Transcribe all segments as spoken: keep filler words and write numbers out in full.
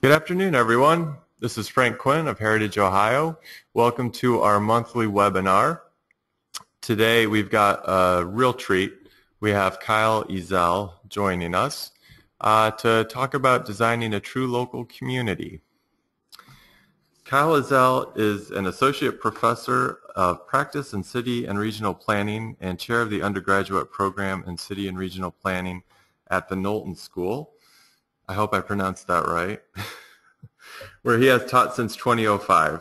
Good afternoon, everyone. This is Frank Quinn of Heritage Ohio. Welcome to our monthly webinar. Today we've got a real treat. We have Kyle Ezell joining us uh, to talk about designing a true local community. Kyle Ezell is an associate professor of practice in city and regional planning and chair of the undergraduate program in city and regional planning at the Knowlton School. I hope I pronounced that right. Where he has taught since two thousand five.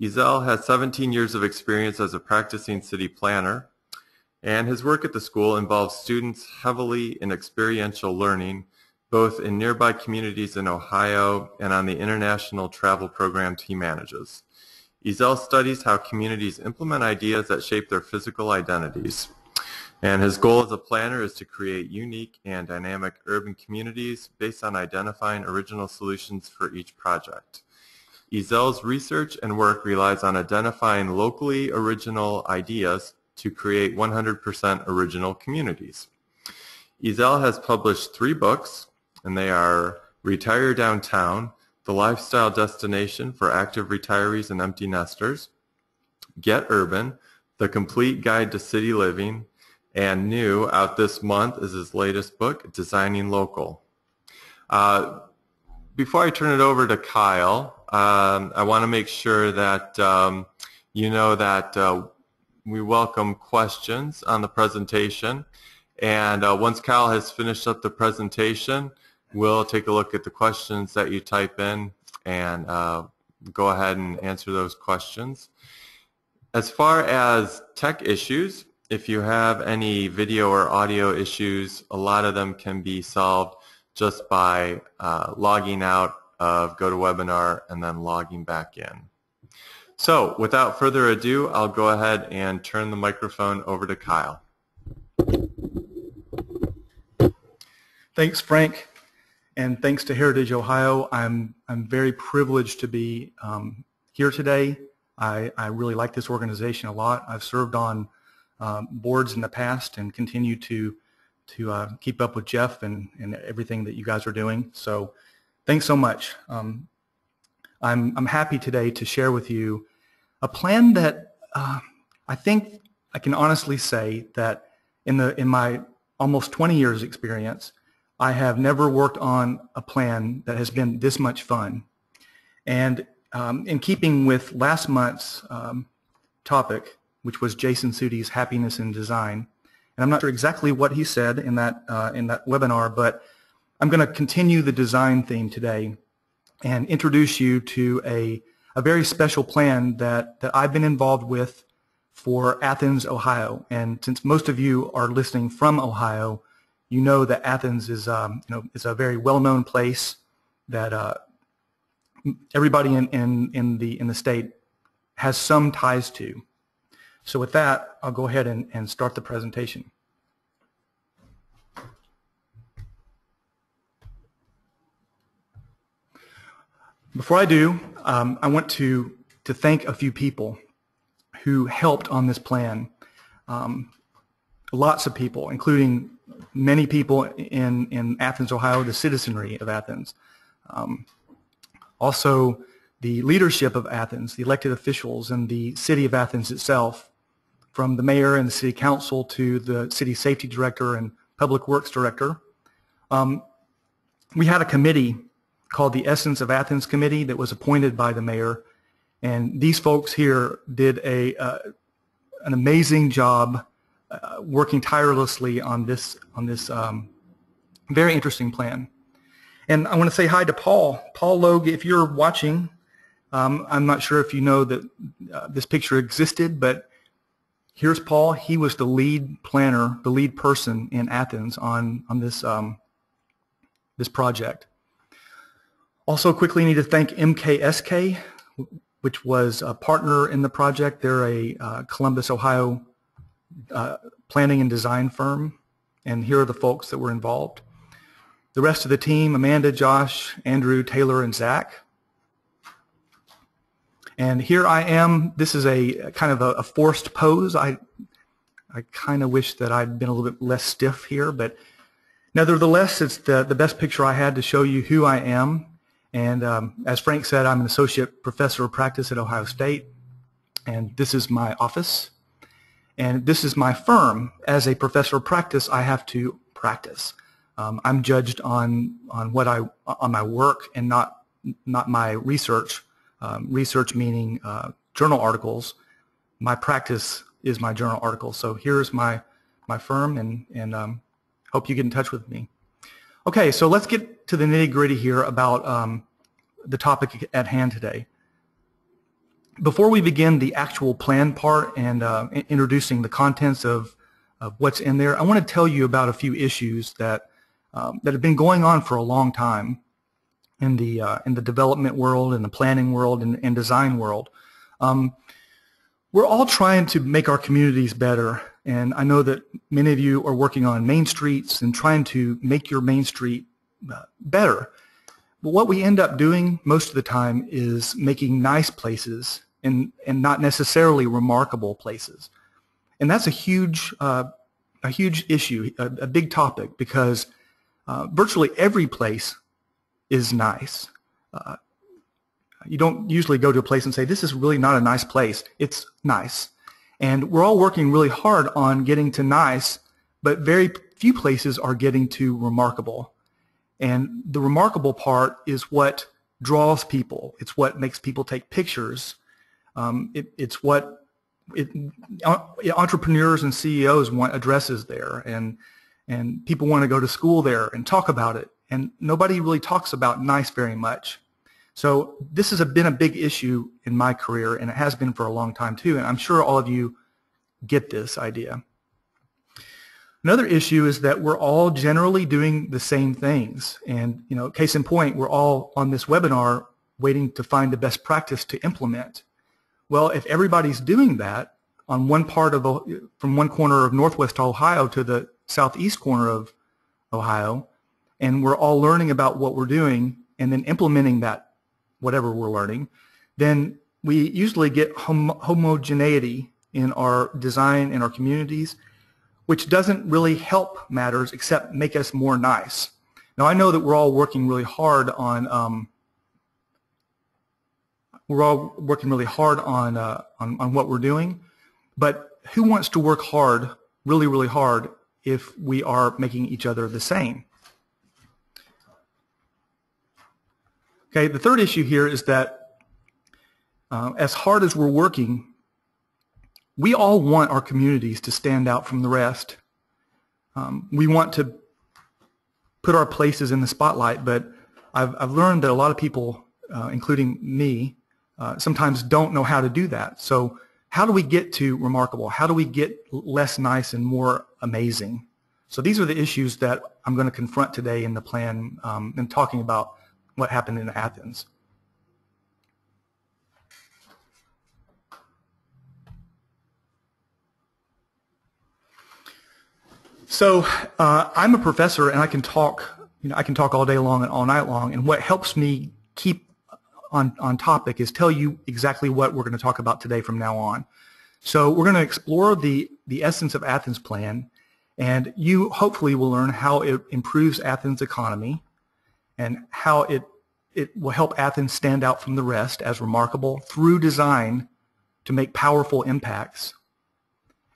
Ezell has seventeen years of experience as a practicing city planner, and his work at the school involves students heavily in experiential learning, both in nearby communities in Ohio and on the international travel programs he manages. Ezell studies how communities implement ideas that shape their physical identities. And his goal as a planner is to create unique and dynamic urban communities based on identifying original solutions for each project. Ezell's research and work relies on identifying locally original ideas to create one hundred percent original communities. Ezell has published three books, and they are Retire Downtown, The Lifestyle Destination for Active Retirees and Empty Nesters, Get Urban, The Complete Guide to City Living, and new out this month is his latest book, Designing Local. Uh, before I turn it over to Kyle, um, I want to make sure that um, you know that uh, we welcome questions on the presentation. And uh, once Kyle has finished up the presentation, we'll take a look at the questions that you type in and uh, go ahead and answer those questions. As far as tech issues, if you have any video or audio issues, a lot of them can be solved just by uh, logging out of GoToWebinar and then logging back in. So without further ado, I'll go ahead and turn the microphone over to Kyle. Thanks, Frank, and thanks to Heritage Ohio. I'm, I'm very privileged to be um, here today. I, I really like this organization a lot. I've served on um, boards in the past and continue to, to uh, keep up with Jeff and, and everything that you guys are doing. So thanks so much. Um, I'm, I'm happy today to share with you a plan that uh, I think I can honestly say that in, the, in my almost twenty years experience, I have never worked on a plan that has been this much fun. And um, in keeping with last month's um, topic, which was Jason Sudeik's Happiness in Design, and I'm not sure exactly what he said in that, uh, in that webinar, but I'm going to continue the design theme today and introduce you to a, a very special plan that, that I've been involved with for Athens, Ohio. And since most of you are listening from Ohio, you know that Athens is, um, you know, is a very well-known place that uh, everybody in, in, in, the, in the state has some ties to. So with that, I'll go ahead and, and start the presentation. Before I do, um, I want to, to thank a few people who helped on this plan. Um, lots of people, including many people in, in Athens, Ohio, the citizenry of Athens. Um, also, the leadership of Athens, the elected officials and the city of Athens itself, from the mayor and the city council to the city safety director and public works director. Um, we had a committee called the Essence of Athens Committee that was appointed by the mayor, and these folks here did a uh, an amazing job Uh, working tirelessly on this on this um, very interesting plan. And I want to say hi to Paul. Paul Logue, if you're watching, um, I'm not sure if you know that uh, this picture existed, but here's Paul. He was the lead planner, the lead person in Athens on, on this, um, this project. Also quickly need to thank M K S K, which was a partner in the project. They're a uh, Columbus, Ohio Uh, planning and design firm, and here are the folks that were involved. The rest of the team, Amanda, Josh, Andrew, Taylor, and Zach. And here I am. This is a kind of a, a forced pose. I I kind of wish that I'd been a little bit less stiff here, but Nevertheless, it's the, the best picture I had to show you who I am. And um, as Frank said, I'm an associate professor of practice at Ohio State. And this is my office. And this is my firm. As a professor of practice, I have to practice. Um, I'm judged on on what I on my work and not not my research. Um, research meaning uh, journal articles. My practice is my journal article. So here's my my firm, and and um, hope you get in touch with me. Okay, so let's get to the nitty-gritty here about um, the topic at hand today. Before we begin the actual plan part and uh, introducing the contents of, of what's in there, I want to tell you about a few issues that um, that have been going on for a long time in the uh, in the development world, in the planning world, and, and design world. Um, we're all trying to make our communities better, and I know that many of you are working on main streets and trying to make your main street uh, better. But what we end up doing most of the time is making nice places and, and not necessarily remarkable places. And that's a huge, uh, a huge issue, a, a big topic, because uh, virtually every place is nice. Uh, you don't usually go to a place and say, this is really not a nice place. It's nice. And we're all working really hard on getting to nice, but very few places are getting to remarkable. And the remarkable part is what draws people. It's what makes people take pictures. Um, it, it's what it, entrepreneurs and C E Os want addresses there, and and people want to go to school there and talk about it. And nobody really talks about nice very much. So this has been a big issue in my career, and it has been for a long time too. And I'm sure all of you get this idea. Another issue is that we're all generally doing the same things, and you know, case in point, we're all on this webinar waiting to find the best practice to implement. Well, if everybody's doing that on one part of from one corner of Northwest Ohio to the southeast corner of Ohio, and we're all learning about what we're doing and then implementing that whatever we're learning, then we usually get hom homogeneity in our design and our communities, which doesn't really help matters except make us more nice. Now, I know that we're all working really hard on um, we're all working really hard on, uh, on on what we're doing, but who wants to work hard, really, really hard, if we are making each other the same? Okay, the third issue here is that uh, as hard as we're working, we all want our communities to stand out from the rest. Um, we want to put our places in the spotlight, but I've, I've learned that a lot of people, uh, including me, uh, sometimes don't know how to do that. So how do we get to remarkable? How do we get less nice and more amazing? So these are the issues that I'm going to confront today in the plan um, and talking about what happened in Athens. So uh, I'm a professor, and I can talk, you know, I can talk all day long and all night long. And what helps me keep on on topic is tell you exactly what we're going to talk about today from now on. So we're going to explore the the essence of Athens plan, and you hopefully will learn how it improves Athens' economy, and how it it will help Athens stand out from the rest as remarkable through design to make powerful impacts.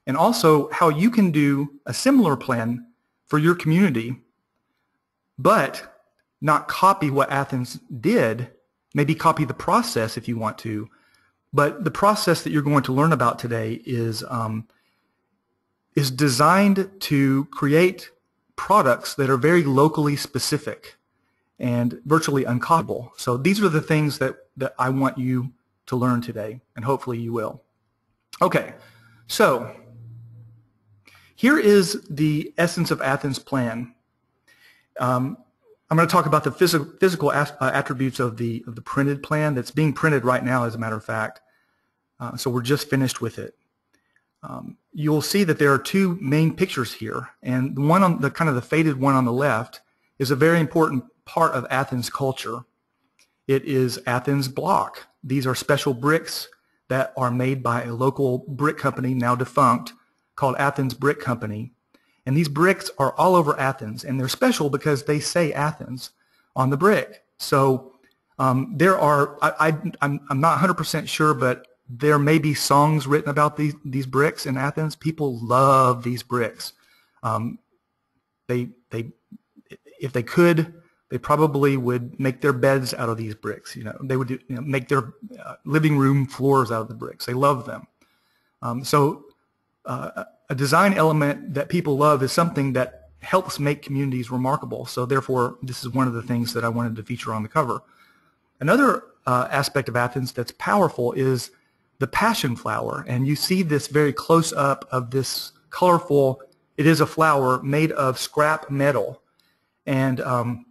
And also how you can do a similar plan for your community, but not copy what Athens did, maybe copy the process if you want to, but the process that you're going to learn about today is, um, is designed to create products that are very locally specific and virtually uncopyable. So these are the things that, that I want you to learn today, and hopefully you will. Okay, so here is the essence of Athens' plan. Um, I'm going to talk about the phys physical uh, attributes of the, of the printed plan that's being printed right now, as a matter of fact. Uh, so we're just finished with it. Um, you'll see that there are two main pictures here, and the one on the kind of the faded one on the left is a very important part of Athens' culture. It is Athens block. These are special bricks that are made by a local brick company, now defunct, called Athens Brick Company, And these bricks are all over Athens, and they're special because they say Athens on the brick. So um, there are, I, I, I'm, I'm not one hundred percent sure, but there may be songs written about these, these bricks in Athens. People love these bricks. Um, they, they, if they could, they probably would make their beds out of these bricks. You know, they would do, you know, make their uh, living room floors out of the bricks. They love them. Um, so uh, a design element that people love is something that helps make communities remarkable. So therefore, this is one of the things that I wanted to feature on the cover. Another uh, aspect of Athens that's powerful is the passion flower. And you see this very close up of this colorful, it is a flower made of scrap metal. And um,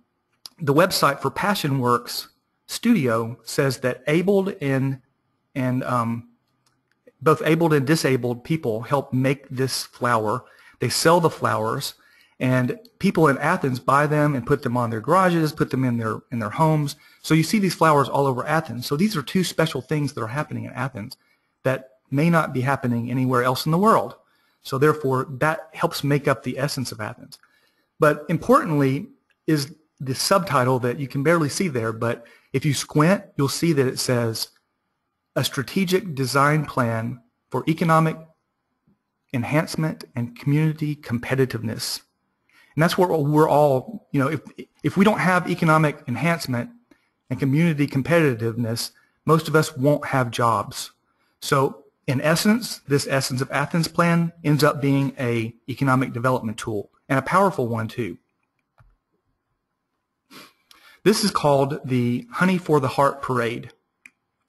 the website for PassionWorks Studio says that abled and, and um, both abled and disabled people help make this flower. They sell the flowers, and people in Athens buy them and put them on their garages, put them in their in their homes. So you see these flowers all over Athens. So these are two special things that are happening in Athens that may not be happening anywhere else in the world. So therefore, that helps make up the essence of Athens. But importantly is the subtitle that you can barely see there, but if you squint, you'll see that it says, a strategic design plan for economic enhancement and community competitiveness. And that's what we're all, you know, if, if we don't have economic enhancement and community competitiveness, most of us won't have jobs. So in essence, this Essence of Athens plan ends up being an economic development tool, and a powerful one too. This is called the Honey for the Heart Parade.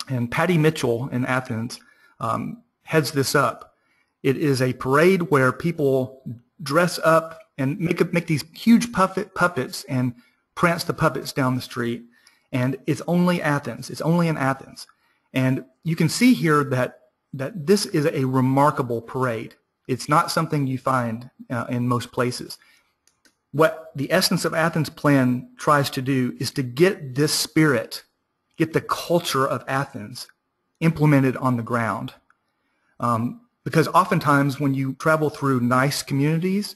And Patty Mitchell in Athens um, heads this up. It is a parade where people dress up and make, make these huge puppet puppets and prance the puppets down the street. And it's only Athens. It's only in Athens. And you can see here that, that this is a remarkable parade. It's not something you find uh, in most places. What the Essence of Athens plan tries to do is to get this spirit, get the culture of Athens implemented on the ground. Um, because oftentimes when you travel through nice communities,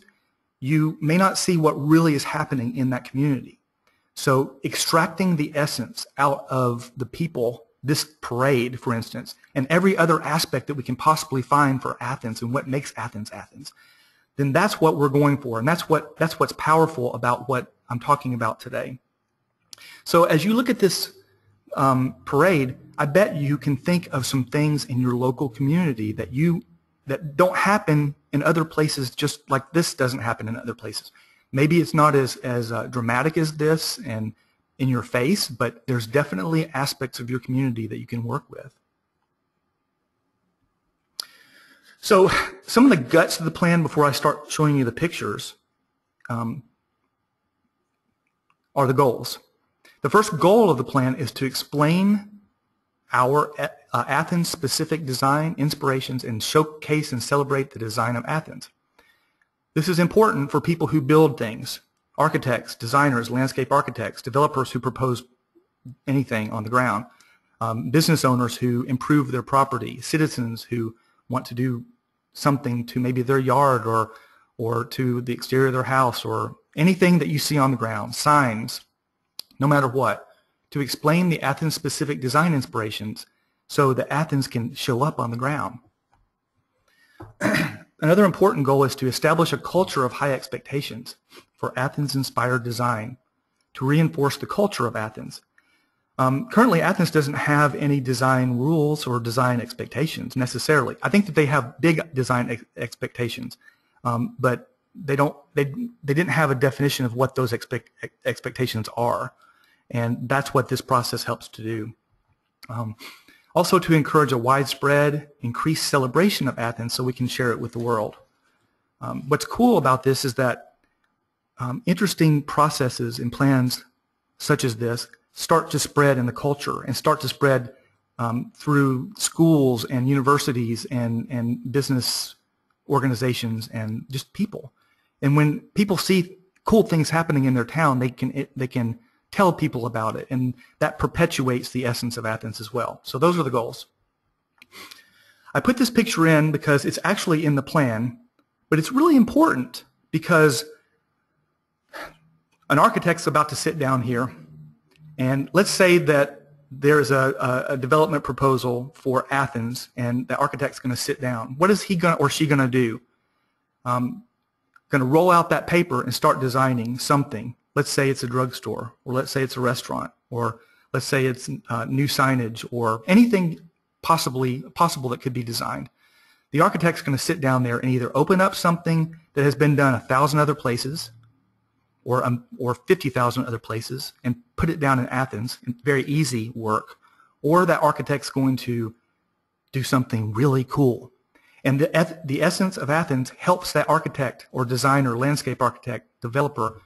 you may not see what really is happening in that community. So extracting the essence out of the people, this parade, for instance, and every other aspect that we can possibly find for Athens and what makes Athens Athens, then that's what we're going for. And that's what that's what's powerful about what I'm talking about today. So as you look at this Um, parade, I bet you can think of some things in your local community that you that don't happen in other places, just like this doesn't happen in other places. Maybe it's not as as uh, dramatic as this and in your face, but there's definitely aspects of your community that you can work with. So some of the guts of the plan before I start showing you the pictures um, are the goals. The first goal of the plan is to explain our uh, Athens-specific design inspirations and showcase and celebrate the design of Athens. This is important for people who build things, architects, designers, landscape architects, developers who propose anything on the ground, um, business owners who improve their property, citizens who want to do something to maybe their yard or, or to the exterior of their house, or anything that you see on the ground, signs. No matter what, to explain the Athens-specific design inspirations so that Athens can show up on the ground. Another important goal is to establish a culture of high expectations for Athens-inspired design to reinforce the culture of Athens. Um, currently, Athens doesn't have any design rules or design expectations necessarily. I think that they have big design ex expectations, um, but they don't. They they didn't have a definition of what those expect, expectations are. And that's what this process helps to do. Um, also to encourage a widespread, increased celebration of Athens so we can share it with the world. Um, what's cool about this is that um, interesting processes and plans such as this start to spread in the culture and start to spread um, through schools and universities and, and business organizations and just people. And when people see cool things happening in their town, they can, it, they can tell people about it, and that perpetuates the essence of Athens as well. So those are the goals. I put this picture in because it's actually in the plan, but it's really important because an architect's about to sit down here, and let's say that there's a, a development proposal for Athens, and the architect's going to sit down. What is he going or she going to do? Um, going to roll out that paper and start designing something. Let's say it's a drugstore, or let's say it's a restaurant, or let's say it's uh, new signage, or anything possibly possible that could be designed. The architect's going to sit down there and either open up something that has been done a thousand other places, or um, or fifty thousand other places, and put it down in Athens, in very easy work, or that architect's going to do something really cool. And the, the essence of Athens helps that architect or designer, landscape architect, developer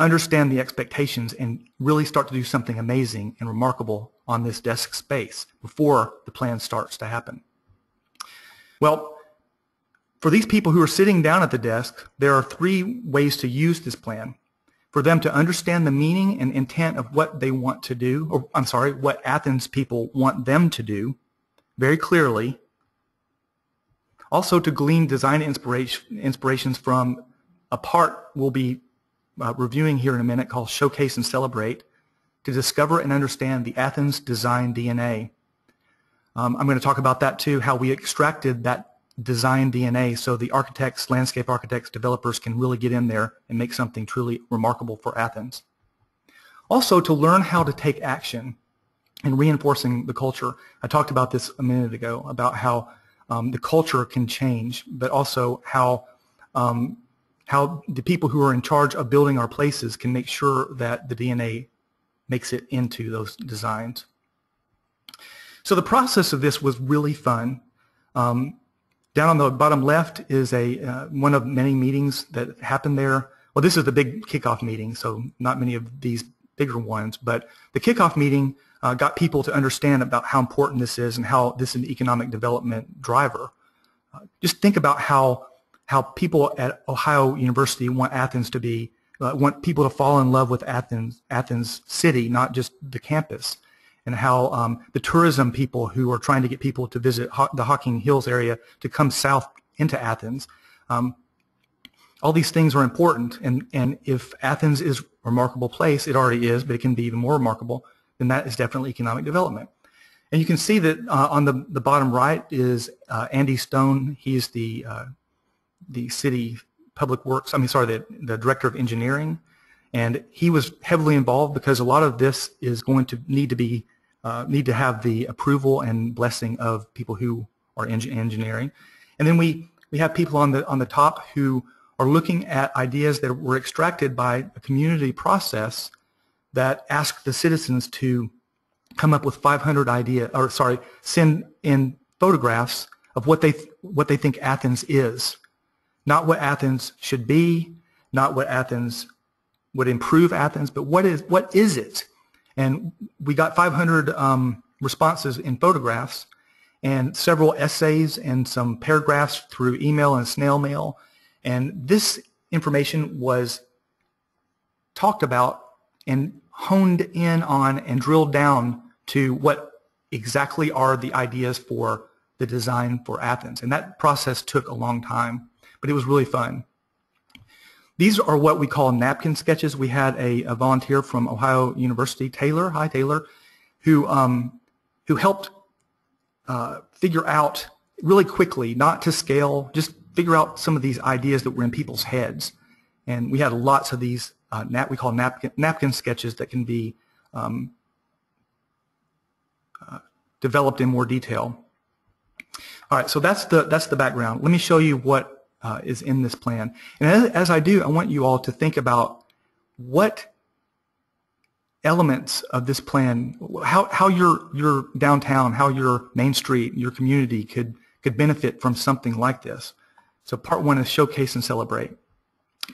understand the expectations and really start to do something amazing and remarkable on this desk space before the plan starts to happen. Well, for these people who are sitting down at the desk, there are three ways to use this plan. For them to understand the meaning and intent of what they want to do, or I'm sorry, what Athens people want them to do very clearly. Also to glean design inspiration, inspirations from a part we'll be uh, reviewing here in a minute called Showcase and Celebrate, to discover and understand the Athens design D N A. Um, I'm going to talk about that too, how we extracted that design D N A so the architects, landscape architects, developers can really get in there and make something truly remarkable for Athens. Also to learn how to take action and reinforcing the culture. I talked about this a minute ago about how um, the culture can change, but also how, um, how the people who are in charge of building our places can make sure that the D N A makes it into those designs. So the process of this was really fun. Um, down on the bottom left is a uh, one of many meetings that happened there. Well, this is the big kickoff meeting, so not many of these bigger ones, but the kickoff meeting uh, got people to understand about how important this is and how this is an economic development driver. Uh, just think about how, how people at Ohio University want Athens to be, uh, want people to fall in love with Athens, Athens city, not just the campus. And how um, the tourism people who are trying to get people to visit Ho the Hocking Hills area to come south into Athens. Um, all these things are important, and, and if Athens is a remarkable place, it already is, but it can be even more remarkable, then that is definitely economic development. And you can see that uh, on the, the bottom right is uh, Andy Stone. He's the, uh, the city public works, I mean, sorry, the, the director of engineering, and he was heavily involved because a lot of this is going to need to be Uh, need to have the approval and blessing of people who are in engineering. And then we, we have people on the, on the top who are looking at ideas that were extracted by a community process that asked the citizens to come up with five hundred ideas, or sorry, send in photographs of what they, th what they think Athens is. Not what Athens should be, not what Athens would improve Athens, but what is, what is it? And we got five hundred um, responses in photographs and several essays and some paragraphs through email and snail mail. And this information was talked about and honed in on and drilled down to what exactly are the ideas for the design for Athens. And that process took a long time, but it was really fun. These are what we call napkin sketches. We had a, a volunteer from Ohio University, Taylor, hi Taylor, who, um, who helped uh, figure out really quickly, not to scale, just figure out some of these ideas that were in people's heads. And we had lots of these, uh, nap we call napkin, napkin sketches that can be um, uh, developed in more detail. All right, so that's the, that's the background. Let me show you what Uh, is in this plan. And as, as I do, I want you all to think about what elements of this plan, how, how your, your downtown, how your main street, your community could, could benefit from something like this. So part one is showcase and celebrate.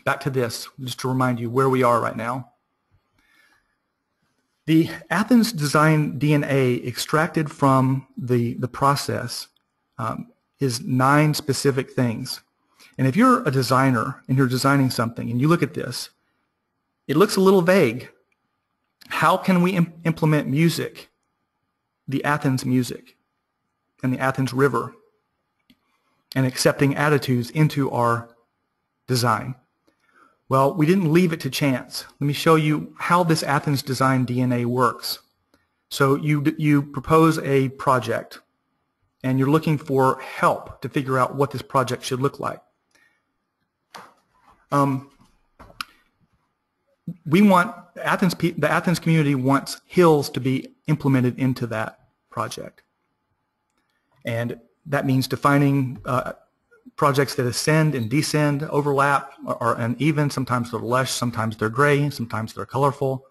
Back to this, just to remind you where we are right now. The Athens design D N A extracted from the, the process um, is nine specific things. And if you're a designer and you're designing something and you look at this, it looks a little vague. How can we im- implement music, the Athens music and the Athens River, and accepting attitudes into our design. Well, we didn't leave it to chance. Let me show you how this Athens design D N A works. So you, you propose a project, and you're looking for help to figure out what this project should look like. Um, we want Athens, the Athens community wants hills to be implemented into that project. And that means defining uh, projects that ascend and descend, overlap, are uneven. Sometimes they're lush, sometimes they're gray, sometimes they're colorful.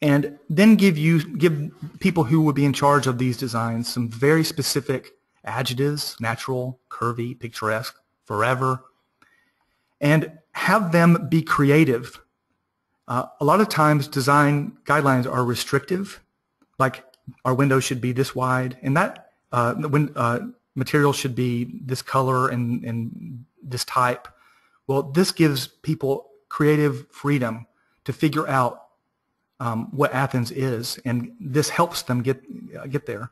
And then give you give people who would be in charge of these designs some very specific adjectives: natural, curvy, picturesque, forever, and have them be creative. Uh, a lot of times design guidelines are restrictive, like our windows should be this wide, and that uh, when uh, material should be this color and, and this type. Well, this gives people creative freedom to figure out Um, what Athens is, and this helps them get uh, get there.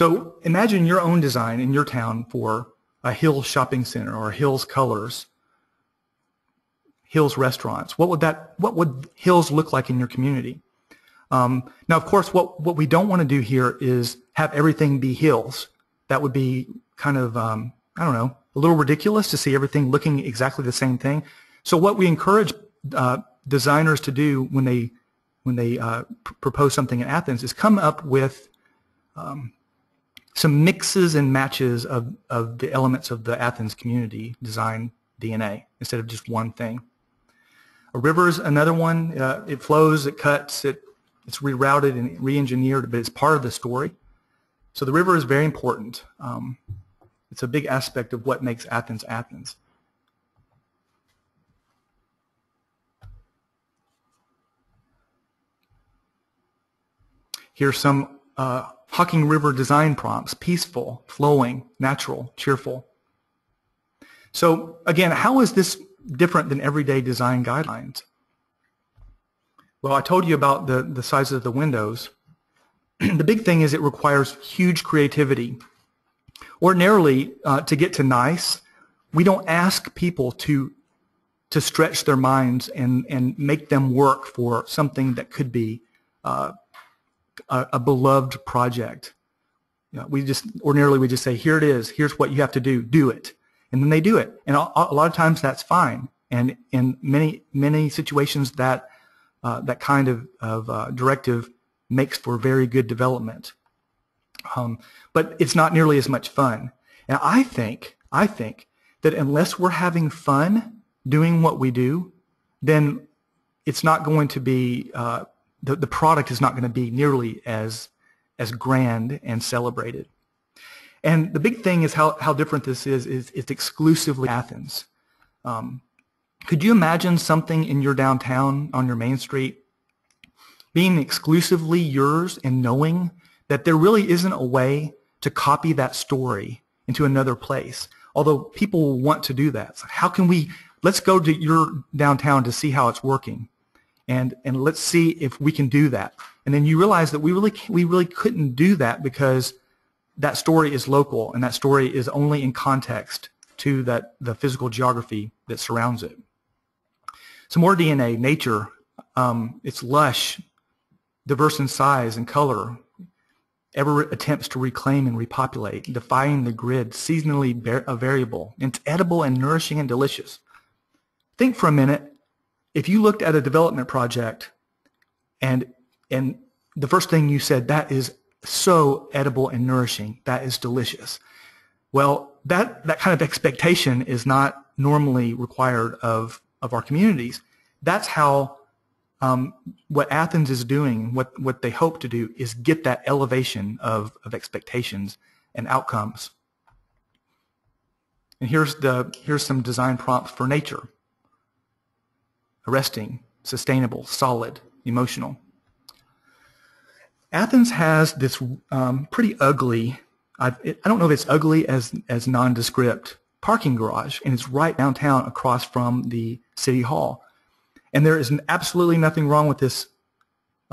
So imagine your own design in your town for a Hills shopping center, or Hills colors, Hills restaurants. What would that what would Hills look like in your community? Um, now, of course, what what we don't want to do here is have everything be Hills. That would be kind of um, I don't know, a little ridiculous to see everything looking exactly the same thing. So what we encourage uh, designers to do when they when they uh, propose something in Athens is come up with um, some mixes and matches of, of the elements of the Athens community design D N A instead of just one thing. A river is another one. Uh, it flows, it cuts, it, it's rerouted and re-engineered, but it's part of the story. So the river is very important. Um, it's a big aspect of what makes Athens Athens. Here's some uh, Hocking River design prompts: peaceful, flowing, natural, cheerful. So again, how is this different than everyday design guidelines? Well, I told you about the, the size of the windows. The big thing is it requires huge creativity. Ordinarily, uh, to get to nice, we don't ask people to, to stretch their minds and, and make them work for something that could be uh, A, a beloved project. You know, we just ordinarily we just say, here it is, here's what you have to do, do it, and then they do it. And a, a lot of times that's fine, and in many many situations that uh, that kind of, of uh, directive makes for very good development, um, but it's not nearly as much fun. And I think I think that unless we're having fun doing what we do, then it's not going to be uh, The, the product is not going to be nearly as as grand and celebrated. And the big thing is how, how different this is, is it's exclusively Athens. Um, could you imagine something in your downtown on your main street being exclusively yours, and knowing that there really isn't a way to copy that story into another place? Although people want to do that. So how can we, let's go to your downtown to see how it's working. And, and let's see if we can do that. And then you realize that we really, we really couldn't do that, because that story is local, and that story is only in context to that, the physical geography that surrounds it. Some more D N A: nature. Um, it's lush, diverse in size and color, ever attempts to reclaim and repopulate, defying the grid, seasonally variable. It's edible and nourishing and delicious. Think for a minute. If you looked at a development project and, and the first thing you said, that is so edible and nourishing, that is delicious. Well, that, that kind of expectation is not normally required of, of our communities. That's how um, what Athens is doing, what, what they hope to do, is get that elevation of, of expectations and outcomes. And here's, the, here's some design prompts for nature: resting, sustainable, solid, emotional. Athens has this um, pretty ugly, I, it, I don't know if it's ugly as, as nondescript, parking garage, and it's right downtown across from the city hall. And there is absolutely nothing wrong with this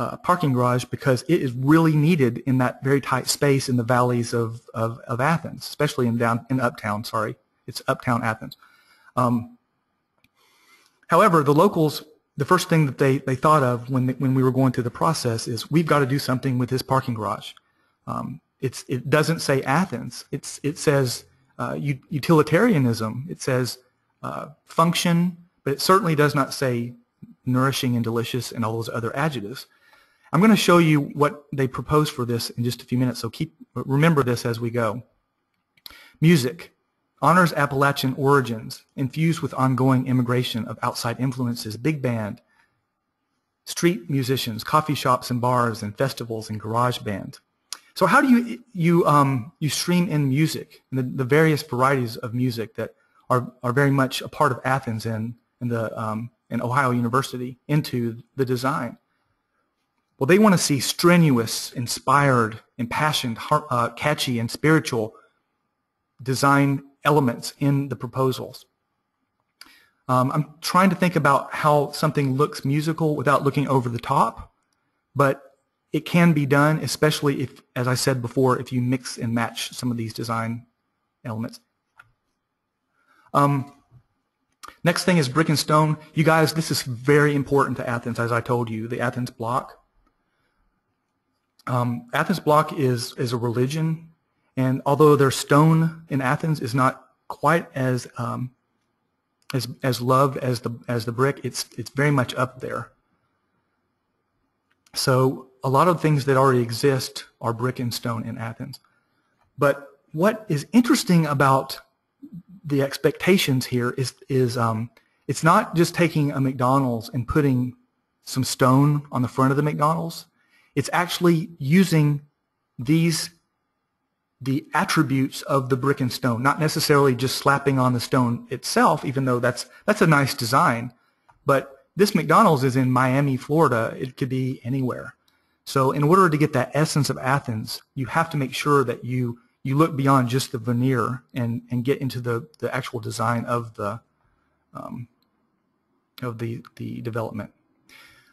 uh, parking garage, because it is really needed in that very tight space in the valleys of, of, of Athens, especially in, down, in uptown, sorry. It's uptown Athens. Um, However, the locals, the first thing that they, they thought of when, when we were going through the process is, we've got to do something with this parking garage. Um, it's, it doesn't say Athens. It's, it says uh, utilitarianism. It says uh, function, but it certainly does not say nourishing and delicious and all those other adjectives. I'm going to show you what they propose for this in just a few minutes, so keep remember this as we go. Music honors Appalachian origins, infused with ongoing immigration of outside influences, big band, street musicians, coffee shops and bars, and festivals and garage bands. So how do you you um, you stream in music, and the, the various varieties of music that are are very much a part of Athens and and the um, and Ohio University into the design? Well, they want to see strenuous, inspired, impassioned, uh, catchy, and spiritual design elements in the proposals. Um, I'm trying to think about how something looks musical without looking over the top, but it can be done, especially if, as I said before, if you mix and match some of these design elements. Um, next thing is brick and stone. You guys, this is very important to Athens, as I told you, the Athens block. Um, Athens block is, is a religion, and although their stone in Athens is not quite as um, as as loved as the as the brick, it's it's very much up there. So a lot of things that already exist are brick and stone in Athens. But what is interesting about the expectations here is is um, it's not just taking a McDonald's and putting some stone on the front of the McDonald's. It's actually using these, the attributes of the brick and stone, not necessarily just slapping on the stone itself, even though that's, that's a nice design. But this McDonald's is in Miami, Florida. It could be anywhere. So in order to get that essence of Athens, you have to make sure that you, you look beyond just the veneer and, and get into the, the actual design of the, um, of the, the development.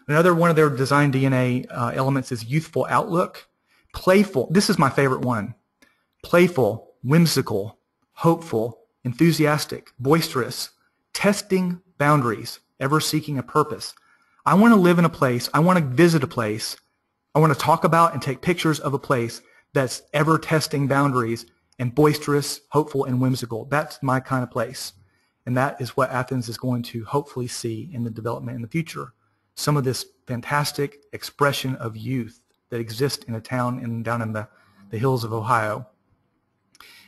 Another one of their design D N A uh, elements is youthful outlook, playful. This is my favorite one. Playful, whimsical, hopeful, enthusiastic, boisterous, testing boundaries, ever seeking a purpose. I want to live in a place. I want to visit a place. I want to talk about and take pictures of a place that's ever testing boundaries and boisterous, hopeful, and whimsical. That's my kind of place. And that is what Athens is going to hopefully see in the development in the future. Some of this fantastic expression of youth that exists in a town and down in the, the hills of Ohio.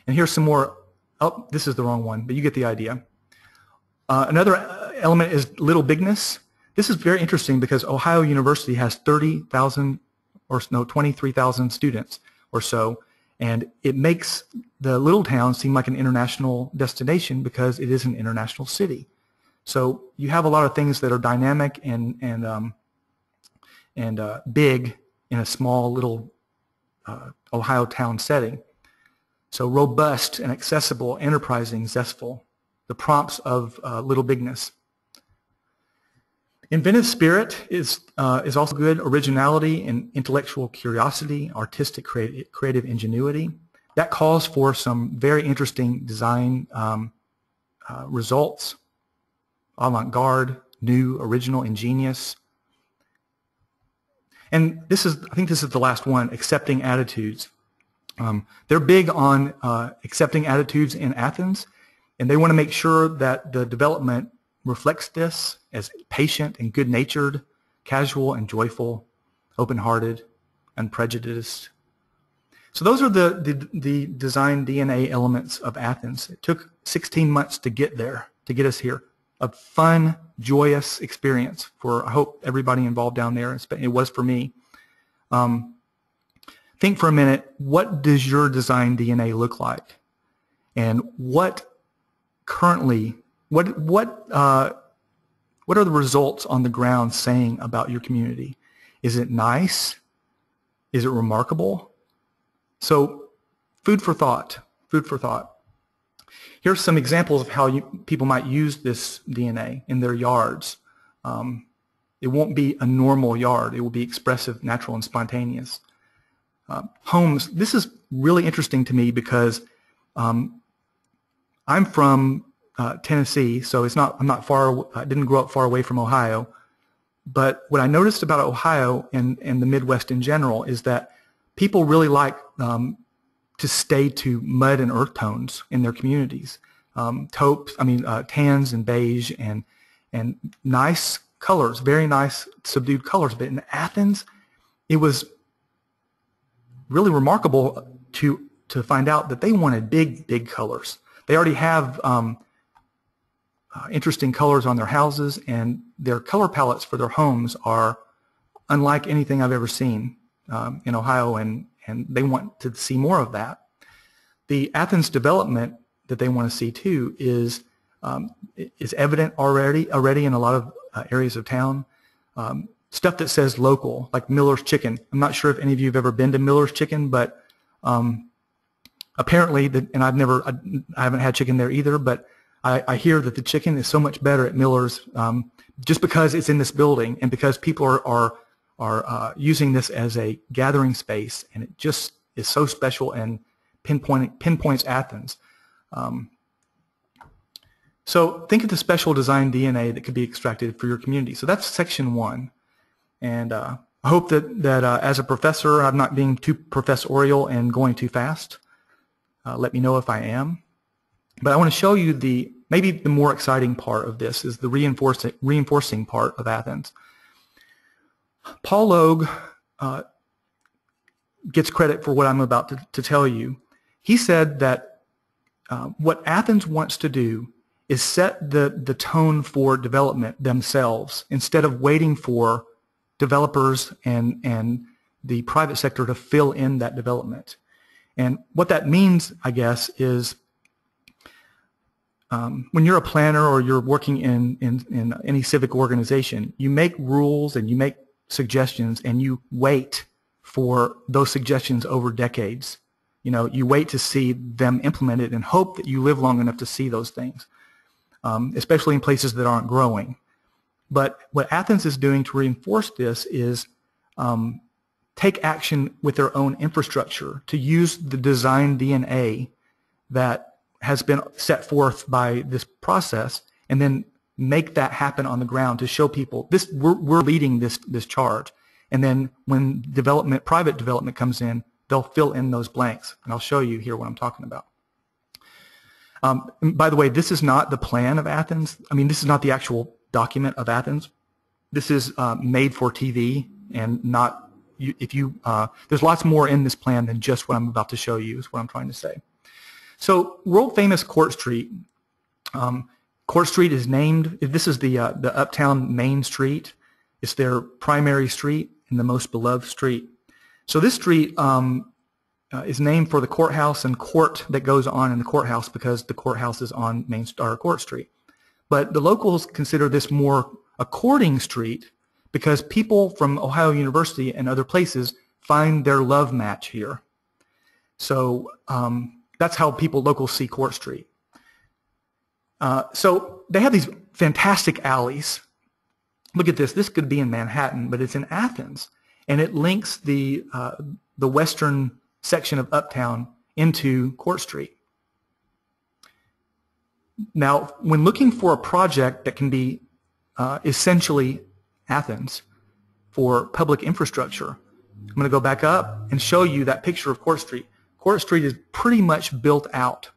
And here's some more. Oh, this is the wrong one, but you get the idea. Uh, another element is little bigness. This is very interesting because Ohio University has thirty thousand or no, twenty-three thousand students or so, and it makes the little town seem like an international destination because it is an international city. So you have a lot of things that are dynamic and and um, and uh, big in a small little uh, Ohio town setting. So robust and accessible, enterprising, zestful, the prompts of uh, little bigness. Inventive spirit is uh, is also good. Originality and intellectual curiosity, artistic creative creative ingenuity. That calls for some very interesting design um, uh, results. Avant-garde, new, original, ingenious. And this is, I think this is the last one, accepting attitudes. Um, they're big on uh, accepting attitudes in Athens, and they want to make sure that the development reflects this as patient and good-natured, casual and joyful, open-hearted, unprejudiced. So those are the, the, the design D N A elements of Athens. It took sixteen months to get there, to get us here. A fun, joyous experience for, I hope, everybody involved down there. It was for me. Um, think for a minute, what does your design D N A look like? And what currently, what, what, uh, what are the results on the ground saying about your community? Is it nice? Is it remarkable? So food for thought, food for thought. Here's some examples of how you, people might use this D N A in their yards. Um, it won't be a normal yard. It will be expressive, natural, and spontaneous. Uh, homes, this is really interesting to me because um, I'm from uh, Tennessee, so it's not, I'm not far, I didn't grow up far away from Ohio. But what I noticed about Ohio and, and the Midwest in general is that people really like um, to stay to mud and earth tones in their communities. Um, taupes, I mean, uh, tans and beige and, and nice colors, very nice subdued colors. But in Athens, it was really remarkable to, to find out that they wanted big, big colors. They already have um, uh, interesting colors on their houses, and their color palettes for their homes are unlike anything I've ever seen um, in Ohio, and, and they want to see more of that. The Athens development that they want to see too is, um, is evident already, already in a lot of uh, areas of town. Um, stuff that says local, like Miller's Chicken. I'm not sure if any of you have ever been to Miller's Chicken, but um, apparently, the, and I've never, I, I haven't had chicken there either, but I, I hear that the chicken is so much better at Miller's um, just because it's in this building and because people are, are, are uh, using this as a gathering space, and it just is so special and pinpoint, pinpoints Athens. Um, so think of the special design D N A that could be extracted for your community. So that's section one. And uh, I hope that, that uh, as a professor, I'm not being too professorial and going too fast. Uh, let me know if I am. But I want to show you the, maybe the more exciting part of this is the reinforcing, reinforcing part of Athens. Paul Logue uh, gets credit for what I'm about to, to tell you. He said that Uh, what Athens wants to do is set the, the tone for development themselves instead of waiting for developers and, and the private sector to fill in that development. And what that means, I guess, is um, when you're a planner or you're working in, in, in any civic organization, you make rules and you make suggestions and you wait for those suggestions over decades. You know, you wait to see them implemented and hope that you live long enough to see those things, um, especially in places that aren't growing. But what Athens is doing to reinforce this is um, take action with their own infrastructure to use the design D N A that has been set forth by this process and then make that happen on the ground to show people this, we're, we're leading this, this charge. And then when development, private development comes in, they'll fill in those blanks, and I'll show you here what I'm talking about. Um, by the way, this is not the plan of Athens. I mean, this is not the actual document of Athens. This is uh, made for T V, and not you, if you. Uh, there's lots more in this plan than just what I'm about to show you, is what I'm trying to say. So, world-famous Court Street. Um, Court Street is named. This is the uh, the uptown main street. It's their primary street and the most beloved street. So this street um, uh, is named for the courthouse and court that goes on in the courthouse, because the courthouse is on Main Star Court Street. But the locals consider this more a courting street because people from Ohio University and other places find their love match here. So um, that's how people, locals, see Court Street. Uh, so they have these fantastic alleys. Look at this. This could be in Manhattan, but it's in Athens. And it links the, uh, the western section of Uptown into Court Street. Now, when looking for a project that can be uh, essentially Athens for public infrastructure, I'm going to go back up and show you that picture of Court Street. Court Street is pretty much built out.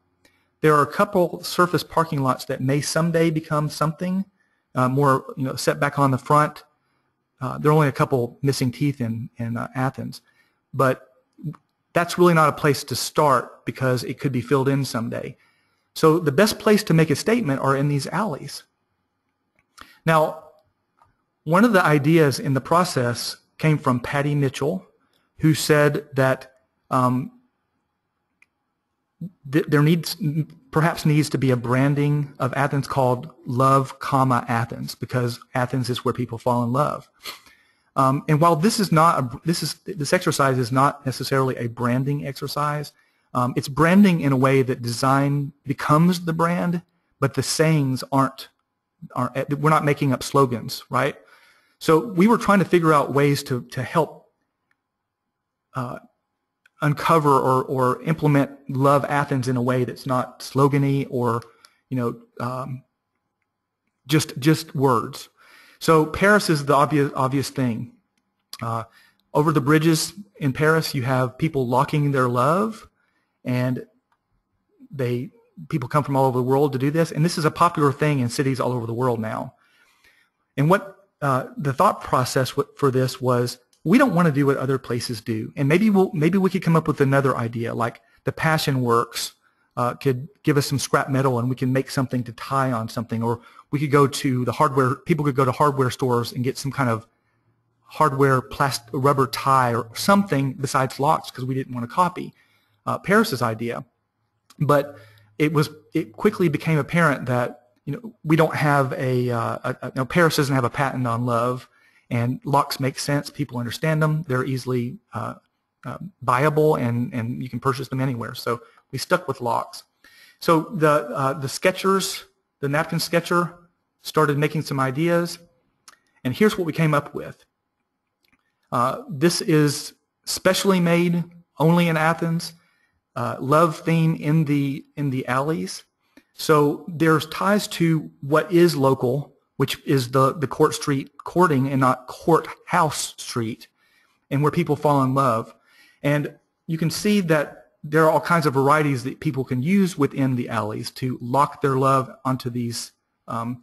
There are a couple surface parking lots that may someday become something uh, more, you know, set back on the front. Uh, there are only a couple missing teeth in, in uh, Athens, but that's really not a place to start because it could be filled in someday. So the best place to make a statement are in these alleys. Now, one of the ideas in the process came from Patty Mitchell, who said that um, th there needs, perhaps needs to be a branding of Athens called Love, comma, Athens, because Athens is where people fall in love. Um, and while this is not a, this is this exercise is not necessarily a branding exercise, um, it's branding in a way that design becomes the brand, but the sayings aren't. aren't we're not making up slogans, right? So we were trying to figure out ways to to help Uh, uncover or, or implement Love Athens in a way that's not slogany or you know, um, just just words. So Paris is the obvious obvious thing. Uh, over the bridges in Paris, you have people locking their love, and they people come from all over the world to do this. And this is a popular thing in cities all over the world now. And what uh, the thought process for this was, we don't want to do what other places do, and maybe we'll maybe we could come up with another idea, like the PassionWorks uh, could give us some scrap metal, and we can make something to tie on something, or we could go to the hardware. People could go to hardware stores and get some kind of hardware plastic rubber tie or something besides locks, because we didn't want to copy uh, Paris's idea. But it was it quickly became apparent that you know we don't have a, uh, a, a you know, Paris doesn't have a patent on love. And locks make sense. People understand them. They're easily uh, uh, buyable, and, and you can purchase them anywhere. So we stuck with locks. So the, uh, the sketchers, the napkin sketcher, started making some ideas. And here's what we came up with. Uh, this is specially made, only in Athens, uh, love theme in the, in the alleys. So there's ties to what is local, which is the, the Court Street courting and not Courthouse Street, and where people fall in love. And you can see that there are all kinds of varieties that people can use within the alleys to lock their love onto these um,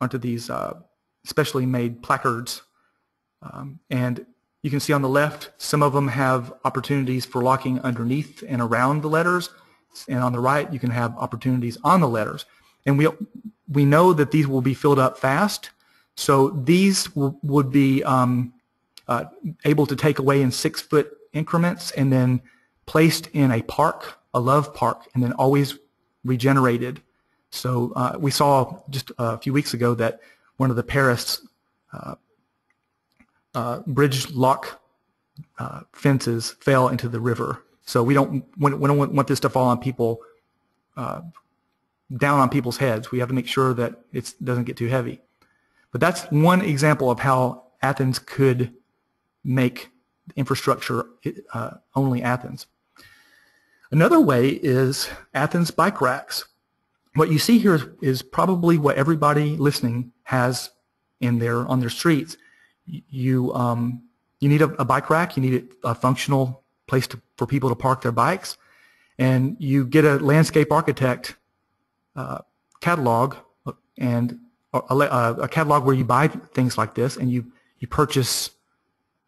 onto these uh, specially made placards. Um, and you can see on the left, some of them have opportunities for locking underneath and around the letters, and on the right, you can have opportunities on the letters. And we we know that these will be filled up fast, so these w would be um, uh, able to take away in six-foot increments, and then placed in a park, a love park, and then always regenerated. So uh, we saw just a few weeks ago that one of the Paris uh, uh, bridge lock uh, fences fell into the river. So we don't we don't want this to fall on people. Uh, down on people's heads. We have to make sure that it doesn't get too heavy. But that's one example of how Athens could make infrastructure uh, only Athens. Another way is Athens bike racks. What you see here is, is probably what everybody listening has in their, on their streets. You, um, you need a, a bike rack. You need a functional place to, for people to park their bikes. And you get a landscape architect Uh, catalog and a, a, a catalog where you buy things like this, and you you purchase,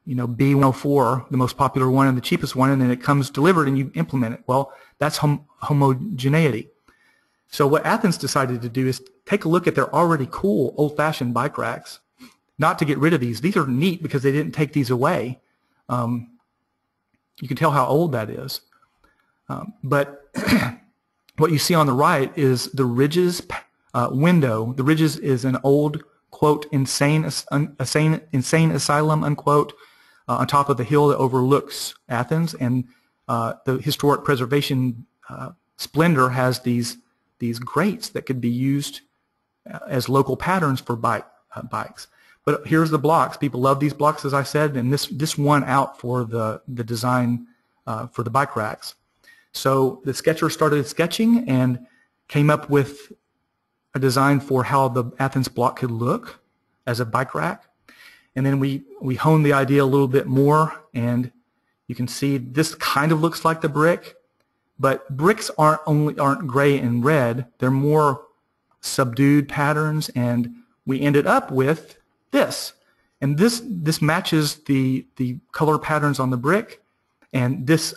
you know, B one oh four, the most popular one and the cheapest one, and then it comes delivered and you implement it. Well, that's hom homogeneity. So what Athens decided to do is take a look at their already cool old-fashioned bike racks, not to get rid of these. These are neat because they didn't take these away. Um, you can tell how old that is, um, but. What you see on the right is the Ridges uh, window. The Ridges is an old, quote, insane, insane, insane asylum, unquote, uh, on top of the hill that overlooks Athens. And uh, the historic preservation uh, splendor has these these grates that could be used as local patterns for bike uh, bikes. But here's the blocks. People love these blocks, as I said, and this this one out for the the design uh, for the bike racks. So the sketcher started sketching and came up with a design for how the Athens block could look as a bike rack. And then we, we honed the idea a little bit more, and you can see this kind of looks like the brick, but bricks aren't only aren't gray and red. They're more subdued patterns, and we ended up with this. And this this matches the, the color patterns on the brick, and this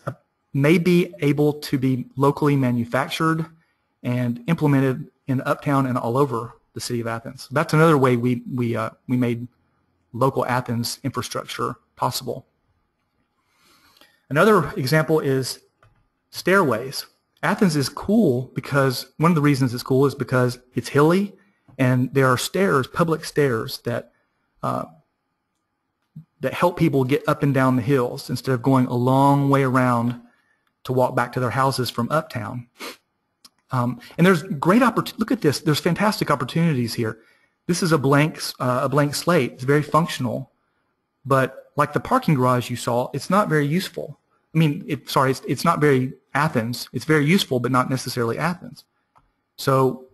may be able to be locally manufactured and implemented in Uptown and all over the city of Athens. That's another way we, we, uh, we made local Athens infrastructure possible. Another example is stairways. Athens is cool because, one of the reasons it's cool is because it's hilly, and there are stairs, public stairs, that, uh, that help people get up and down the hills instead of going a long way around to walk back to their houses from uptown. Um, and there's great opportunity. Look at this. There's fantastic opportunities here. This is a blank, uh, a blank slate. It's very functional, but like the parking garage you saw, it's not very useful. I mean, it, sorry, it's, it's not very Athens. It's very useful, but not necessarily Athens. So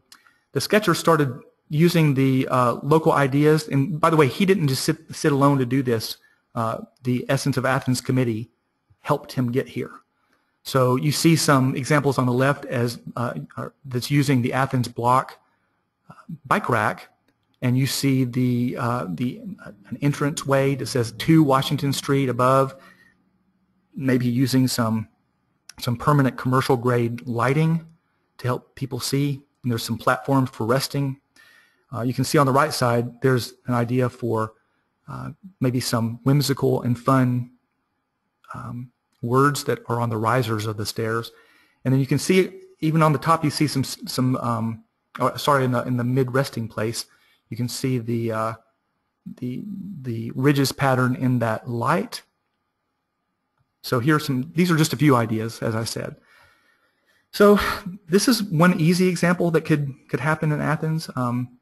the sketcher started using the uh, local ideas, and by the way, he didn't just sit, sit alone to do this. Uh, the Essence of Athens Committee helped him get here. So you see some examples on the left as uh, that's using the Athens block bike rack, and you see the uh, the uh, an entrance way that says to Washington Street above, maybe using some some permanent commercial grade lighting to help people see. And there's some platforms for resting. Uh, you can see on the right side there's an idea for uh, maybe some whimsical and fun um, words that are on the risers of the stairs. And then you can see, even on the top, you see some, some um, oh, sorry, in the, in the mid-resting place, you can see the, uh, the, the ridges pattern in that light. So here are some, these are just a few ideas, as I said. So this is one easy example that could, could happen in Athens um,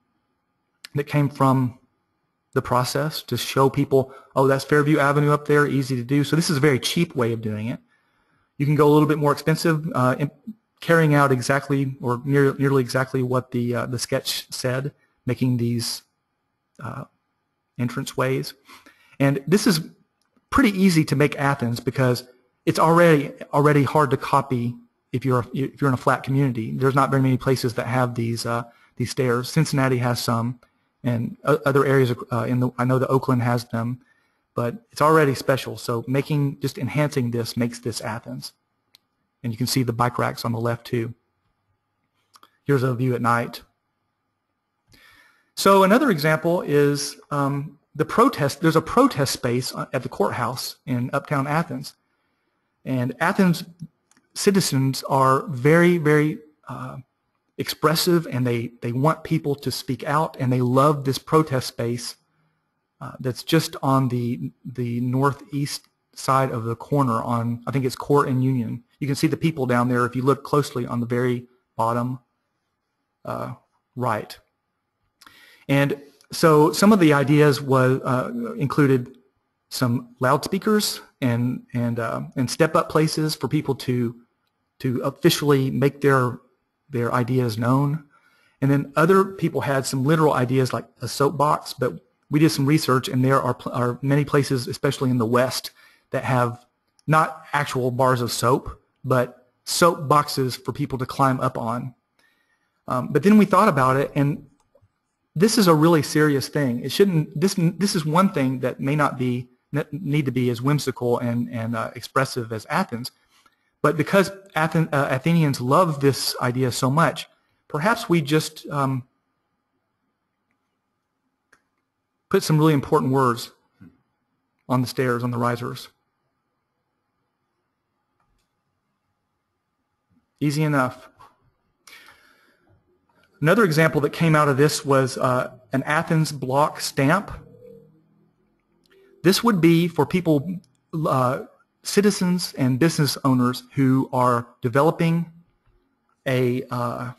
that came from the process to show people, oh, that's Fairview Avenue up there, easy to do. So this is a very cheap way of doing it. You can go a little bit more expensive, uh, in carrying out exactly or near, nearly exactly what the uh, the sketch said, making these uh, entrance ways. And this is pretty easy to make Athens because it's already already hard to copy if you're if you're in a flat community. There's not very many places that have these uh, these stairs. Cincinnati has some, and other areas uh, in the, I know that Oakland has them, but it's already special. So making, just enhancing this makes this Athens. And you can see the bike racks on the left too. Here's a view at night. So another example is um, the protest. There's a protest space at the courthouse in uptown Athens. And Athens citizens are very, very uh, expressive, and they, they want people to speak out, and they love this protest space uh, that's just on the the northeast side of the corner on, I think it's Court and Union. You can see the people down there if you look closely on the very bottom uh, right. And so some of the ideas was uh, included some loudspeakers and and uh, and step-up places for people to to officially make their their ideas known. And then other people had some literal ideas like a soapbox, but we did some research, and there are, are many places, especially in the West, that have not actual bars of soap, but soap boxes for people to climb up on. Um, but then we thought about it, and this is a really serious thing. It shouldn't, this, this is one thing that may not be, need to be as whimsical and, and uh, expressive as Athens. But because Athen, uh, Athenians love this idea so much, perhaps we just um, put some really important words on the stairs, on the risers. Easy enough. Another example that came out of this was uh, an Athens block stamp. This would be for people, uh, citizens and business owners who are developing a, uh,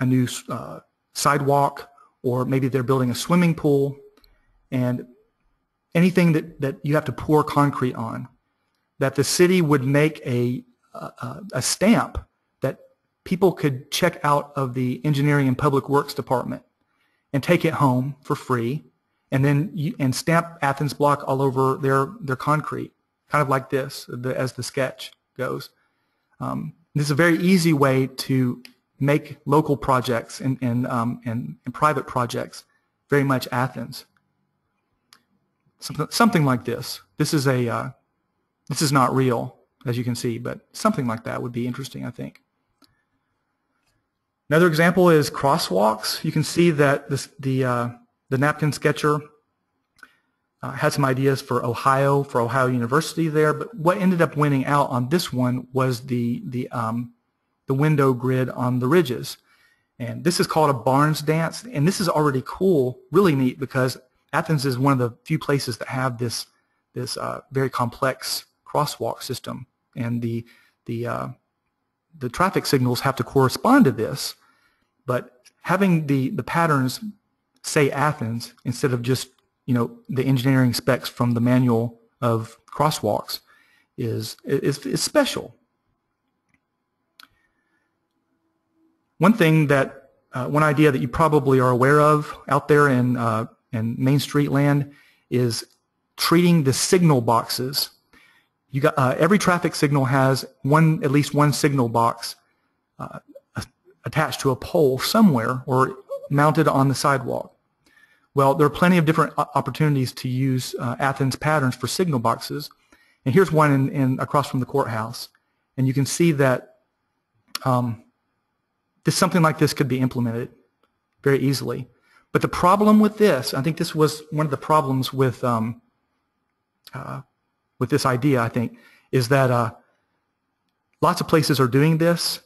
a new uh, sidewalk, or maybe they're building a swimming pool, and anything that, that you have to pour concrete on, that the city would make a, a, a stamp that people could check out of the Engineering and Public Works Department and take it home for free, and then you, and stamp Athens block all over their, their concrete. Kind of like this, the, as the sketch goes. Um, this is a very easy way to make local projects and, and, um, and, and private projects very much Athens. Something, something like this. This is a uh, this is not real, as you can see, but something like that would be interesting, I think. Another example is crosswalks. You can see that this, the uh, the napkin sketcher Uh, had some ideas for Ohio, for Ohio University there, but what ended up winning out on this one was the the um, the window grid on the ridges, and this is called a Barnes dance, and this is already cool, really neat, because Athens is one of the few places that have this this uh, very complex crosswalk system, and the the uh, the traffic signals have to correspond to this, but having the the patterns say Athens instead of just, you know, the engineering specs from the manual of crosswalks is, is, is special. One thing that, uh, one idea that you probably are aware of out there in, uh, in Main Street land is treating the signal boxes. You got, uh, every traffic signal has one, at least one signal box uh, attached to a pole somewhere or mounted on the sidewalk. Well, there are plenty of different opportunities to use uh, Athens patterns for signal boxes. And here's one in, in across from the courthouse. And you can see that um, this, something like this could be implemented very easily. But the problem with this, I think this was one of the problems with um, uh, with this idea, I think, is that uh, lots of places are doing this.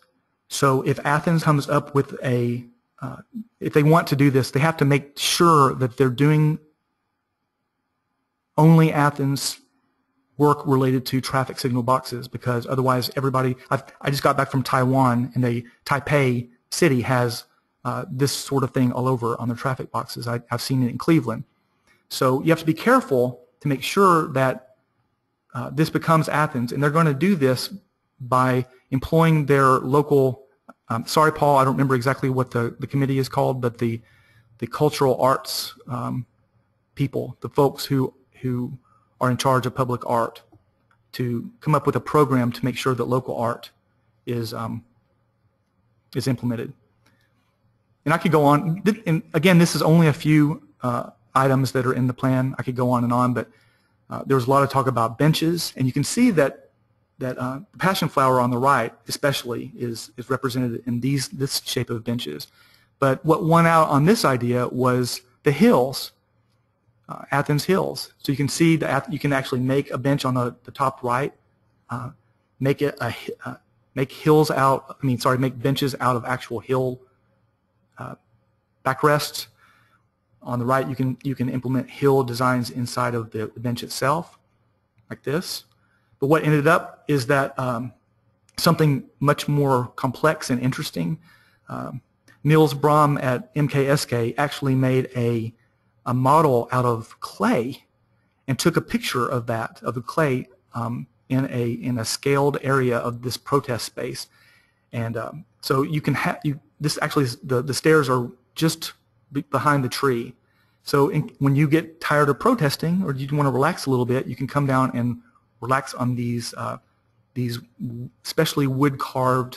So if Athens comes up with a, uh, if they want to do this, they have to make sure that they're doing only Athens work related to traffic signal boxes, because otherwise everybody, I've, I just got back from Taiwan, and they, Taipei City has uh, this sort of thing all over on their traffic boxes. I, I've seen it in Cleveland. So you have to be careful to make sure that Uh, this becomes Athens, and they're going to do this by employing their local, um, sorry Paul, I don't remember exactly what the, the committee is called, but the the cultural arts um, people, the folks who, who are in charge of public art, to come up with a program to make sure that local art is, um, is implemented. And I could go on, and again, this is only a few uh, items that are in the plan. I could go on and on, but Uh, there was a lot of talk about benches, and you can see that that uh, passion flower on the right, especially, is is represented in these this shape of benches. But what won out on this idea was the hills, uh, Athens Hills. So you can see that you can actually make a bench on the, the top right, uh, make it a uh, make hills out. I mean, sorry, make benches out of actual hill uh, backrests. On the right, you can you can implement hill designs inside of the bench itself, like this. But what ended up is that um, something much more complex and interesting. Um, Niels Bräm at M K S K actually made a a model out of clay and took a picture of that of the clay um, in a in a scaled area of this protest space. And um, so you can have you. This actually is the the stairs are just behind the tree. So in, when you get tired of protesting or you want to relax a little bit, you can come down and relax on these uh, these specially wood-carved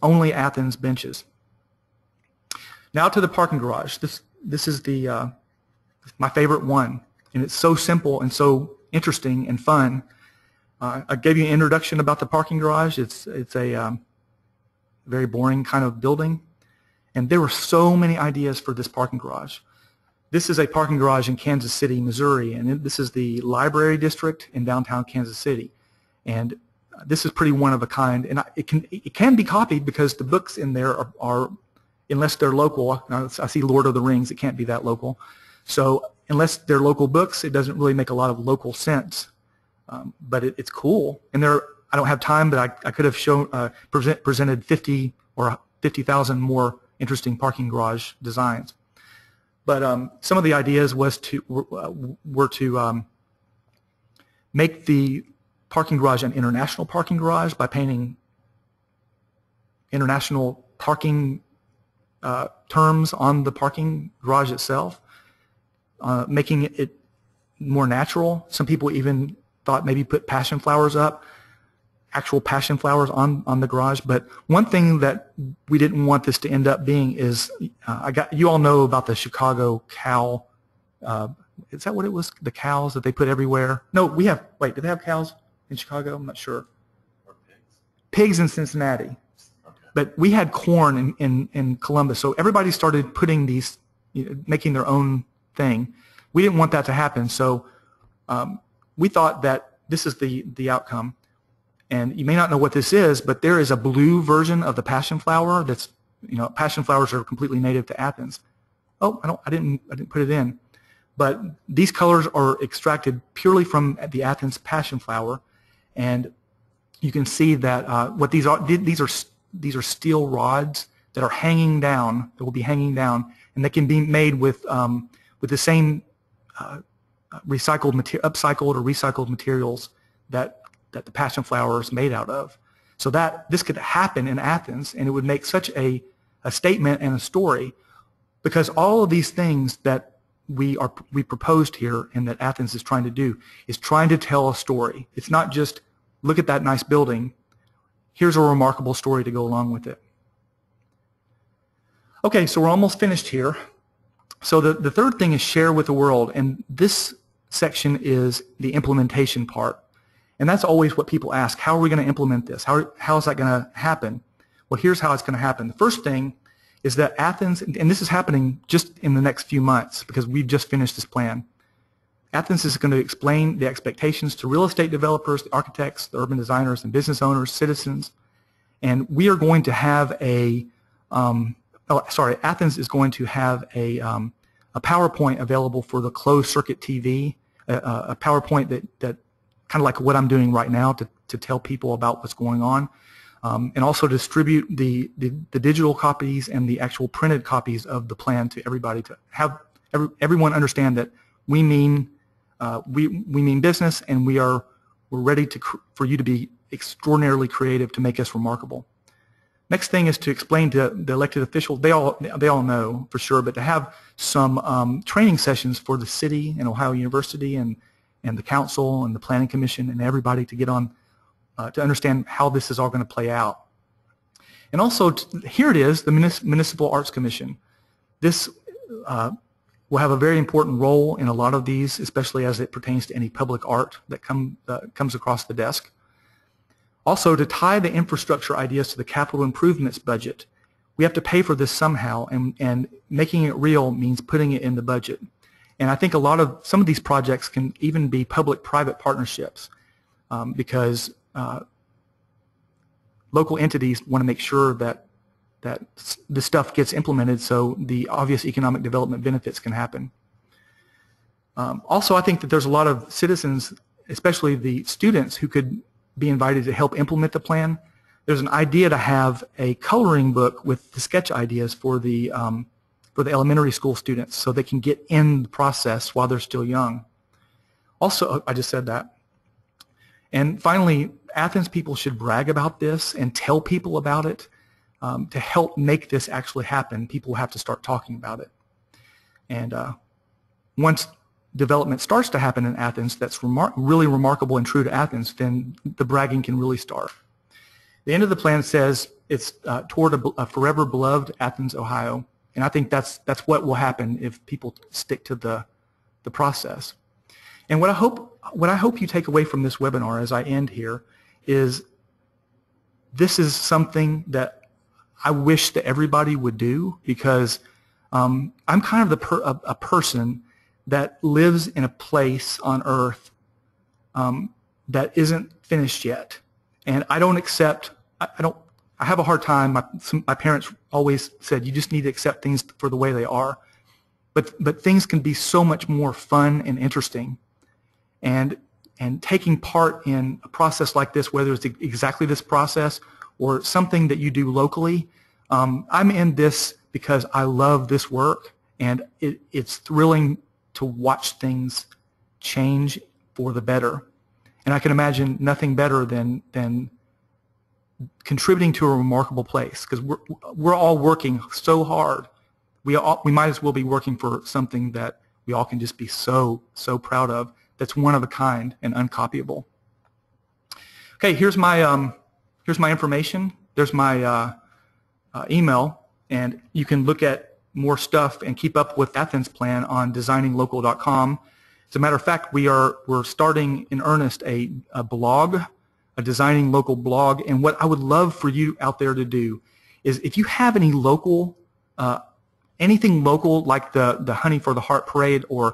only Athens benches. Now to the parking garage. This this is the uh, my favorite one, and it's so simple and so interesting and fun. Uh, I gave you an introduction about the parking garage. It's it's a um, very boring kind of building. And there were so many ideas for this parking garage. This is a parking garage in Kansas City, Missouri, and this is the library district in downtown Kansas City. And this is pretty one of a kind, and it can it can be copied because the books in there are, are unless they're local. I see Lord of the Rings; it can't be that local. So unless they're local books, it doesn't really make a lot of local sense. Um, but it, it's cool, and there I don't have time, but I I could have shown uh, present, presented fifty or fifty thousand more interesting parking garage designs. But um, some of the ideas was to uh, were to um, make the parking garage an international parking garage by painting international parking uh, terms on the parking garage itself, uh, making it more natural. Some people even thought maybe put passion flowers up, actual passion flowers on on the garage. But one thing that we didn't want this to end up being is uh, I got you all know about the Chicago cow. Uh, is that what it was? The cows that they put everywhere? No, we have. Wait, did they have cows in Chicago? I'm not sure. Or pigs. Pigs in Cincinnati. Okay. But we had corn in, in in Columbus, so everybody started putting these, you know, making their own thing. We didn't want that to happen, so um, we thought that this is the the outcome. And you may not know what this is, but there is a blue version of the passion flower. That's, you know, passion flowers are completely native to Athens. Oh, I don't, I didn't, I didn't put it in. But these colors are extracted purely from the Athens passion flower, and you can see that uh, what these are, these are, these are steel rods that are hanging down, that will be hanging down, and they can be made with um, with the same uh, recycled material, upcycled or recycled materials that. that the passion flower is made out of. So that this could happen in Athens, and it would make such a, a statement and a story, because all of these things that we are we proposed here and that Athens is trying to do is trying to tell a story. It's not just look at that nice building. Here's a remarkable story to go along with it. Okay, so we're almost finished here. So the, the third thing is share with the world, and this section is the implementation part. And that's always what people ask, how are we going to implement this? How, how is that going to happen? Well, here's how it's going to happen. The first thing is that Athens, and this is happening just in the next few months because we've just finished this plan. Athens is going to explain the expectations to real estate developers, the architects, the urban designers, and business owners, citizens. And we are going to have a, um, oh, sorry, Athens is going to have a, um, a PowerPoint available for the closed circuit T V, a, a PowerPoint that, that kind of like what I'm doing right now to, to tell people about what's going on. Um, and also distribute the, the, the digital copies and the actual printed copies of the plan to everybody, to have every, everyone understand that we mean uh, we we mean business, and we are we're ready to cr for you to be extraordinarily creative to make us remarkable. Next thing is to explain to the elected officials. They all they all know for sure, but to have some um, training sessions for the city and Ohio University and and the council and the planning commission and everybody to get on. Uh, to understand how this is all going to play out. And also, t here it is, the Munis Municipal Arts Commission. This uh, will have a very important role in a lot of these, especially as it pertains to any public art that come, uh, comes across the desk. Also, to tie the infrastructure ideas to the capital improvements budget. We have to pay for this somehow, and, and making it real means putting it in the budget. And I think a lot of, some of these projects can even be public-private partnerships um, because Uh, local entities want to make sure that that the stuff gets implemented, so the obvious economic development benefits can happen. Um, also, I think that there's a lot of citizens, especially the students, who could be invited to help implement the plan. There's an idea to have a coloring book with the sketch ideas for the um, for the elementary school students, so they can get in the process while they're still young. Also, I just said that. And finally, Athens people should brag about this and tell people about it um, to help make this actually happen. People have to start talking about it. And uh, once development starts to happen in Athens that's remar really remarkable and true to Athens, then the bragging can really start. The end of the plan says it's uh, toward a, a forever beloved Athens, Ohio. And I think that's, that's what will happen if people stick to the, the process. And what I hope, what I hope you take away from this webinar as I end here is this is something that I wish that everybody would do, because um, I'm kind of the per, a, a person that lives in a place on earth um, that isn't finished yet. And I don't accept, I, I don't, I have a hard time. My, some, my parents always said you just need to accept things for the way they are. But, but things can be so much more fun and interesting. And, and taking part in a process like this, whether it's exactly this process or something that you do locally, um, I'm in this because I love this work, and it, it's thrilling to watch things change for the better. And I can imagine nothing better than, than contributing to a remarkable place, because we're, we're all working so hard. We, all, we might as well be working for something that we all can just be so, so proud of. That's one of a kind and uncopyable. Okay, here's my um, here's my information. There's my uh, uh, email, and you can look at more stuff and keep up with Athens plan on designing local dot com. As a matter of fact, we are we're starting in earnest a, a blog, a Designing Local blog. And what I would love for you out there to do is, if you have any local, uh, anything local like the the Honey for the Heart Parade or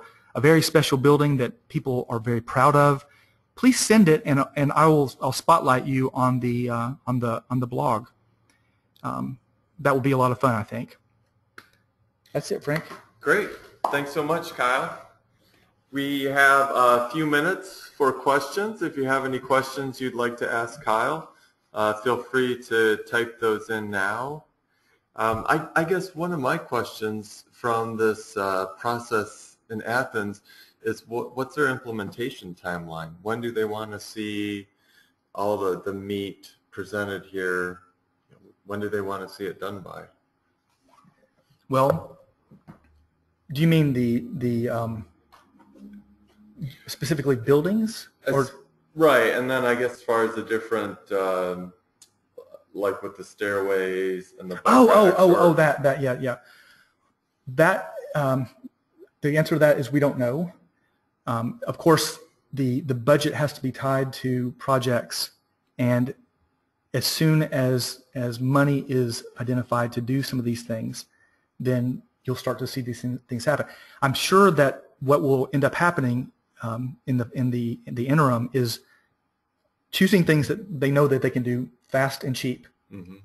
a very special building that people are very proud of, please send it, and and I will I'll spotlight you on the uh, on the on the blog. Um, that will be a lot of fun, I think. That's it, Frank. Great, thanks so much, Kyle. We have a few minutes for questions. If you have any questions you'd like to ask Kyle, uh, feel free to type those in now. Um, I I guess one of my questions from this uh, process in Athens is what, what's their implementation timeline? When do they want to see all the, the meat presented here, when do they want to see it done by? Well, do you mean the the um, specifically buildings? Or? Right, and then I guess as far as the different, um, like with the stairways and the oh oh oh or... oh that that yeah yeah that um, the answer to that is we don't know. Um, of course, the the budget has to be tied to projects, and as soon as as money is identified to do some of these things, then you'll start to see these things happen. I'm sure that what will end up happening um, in the in the in the interim is choosing things that they know that they can do fast and cheap. Mm-hmm.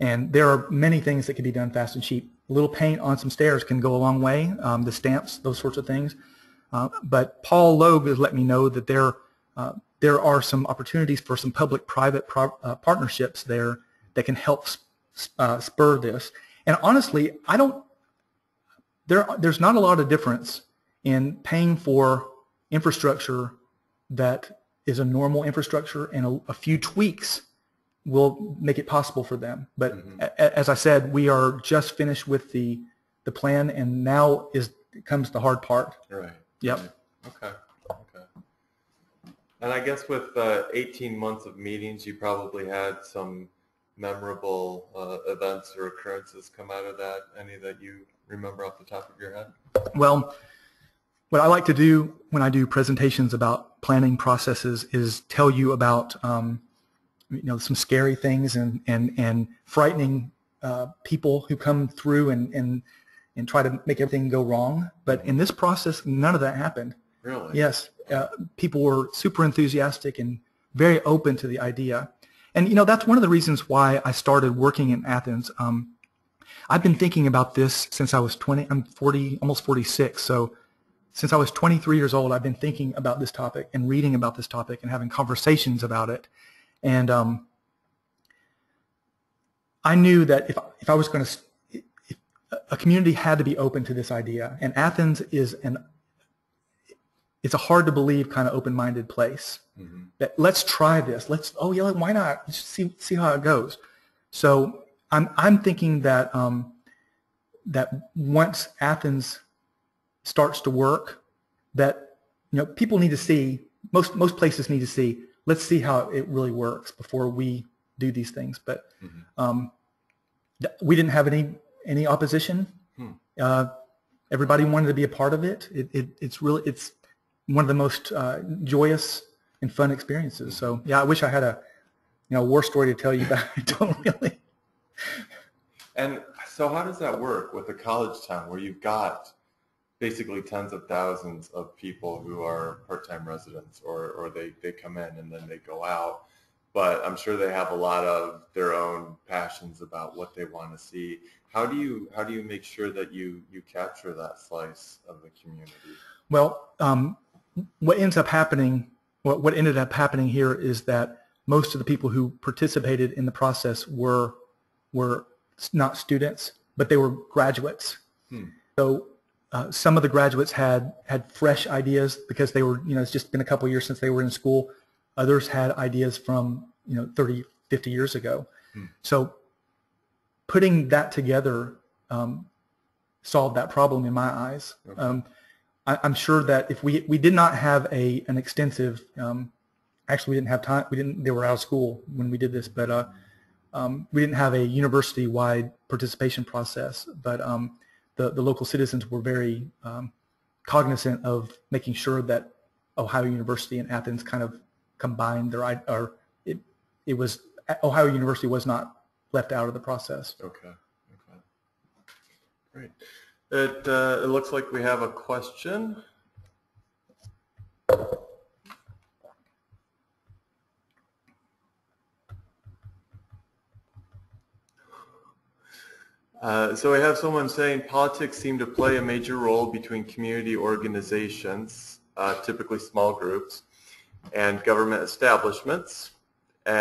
And there are many things that can be done fast and cheap. A little paint on some stairs can go a long way. Um, the stamps, those sorts of things. Uh, but Paul Logue has let me know that there uh, there are some opportunities for some public-private pro uh, partnerships there that can help sp uh, spur this. And honestly, I don't. There, there's not a lot of difference in paying for infrastructure that is a normal infrastructure, and a, a few tweaks will make it possible for them. But mm-hmm. a, as I said, we are just finished with the the plan, and now is comes the hard part. Right. Yep. Okay. Okay. And I guess with uh, eighteen months of meetings, you probably had some memorable uh, events or occurrences come out of that. Any that you remember off the top of your head? Well, what I like to do when I do presentations about planning processes is tell you about um, you know, some scary things and and and frightening uh, people who come through and and and try to make everything go wrong. But in this process, none of that happened. Really? Yes. Uh, people were super enthusiastic and very open to the idea. And you know, that's one of the reasons why I started working in Athens. Um, I've been thinking about this since I was twenty. I'm forty, almost forty-six. So since I was twenty-three years old, I've been thinking about this topic and reading about this topic and having conversations about it. And um, I knew that if if I was going to, a community had to be open to this idea. And Athens is an it's a hard to believe kind of open-minded place. Mm-hmm. That let's try this. Let's oh yeah, why not? Let's see see how it goes. So I'm I'm thinking that um, that once Athens starts to work, that you know people need to see most most places need to see. Let's see how it really works before we do these things. But mm-hmm. um, we didn't have any any opposition. Hmm. Uh, everybody wanted to be a part of it. It, it it's really it's one of the most uh, joyous and fun experiences. So yeah, I wish I had a you know war story to tell you, but I don't really. And so how does that work with a college town where you've got basically tens of thousands of people who are part-time residents or, or they, they come in and then they go out, but I'm sure they have a lot of their own passions about what they want to see. How do you how do you make sure that you, you capture that slice of the community? Well, um, what ends up happening, what, what ended up happening here is that most of the people who participated in the process were were not students, but they were graduates. Hmm. So uh, some of the graduates had had fresh ideas because they were, you know, it's just been a couple of years since they were in school. Others had ideas from, you know, thirty, fifty years ago. Hmm. So putting that together um, solved that problem in my eyes. Okay. Um, I, I'm sure that if we we did not have a an extensive, um, actually we didn't have time. We didn't. They were out of school when we did this, but. Uh, Um, we didn't have a university-wide participation process, but um, the, the local citizens were very um, cognizant of making sure that Ohio University and Athens kind of combined their, or it, it was, Ohio University was not left out of the process. Okay, okay. Great. It, uh, it looks like we have a question. Uh, so I have someone saying politics seem to play a major role between community organizations, uh, typically small groups, and government establishments,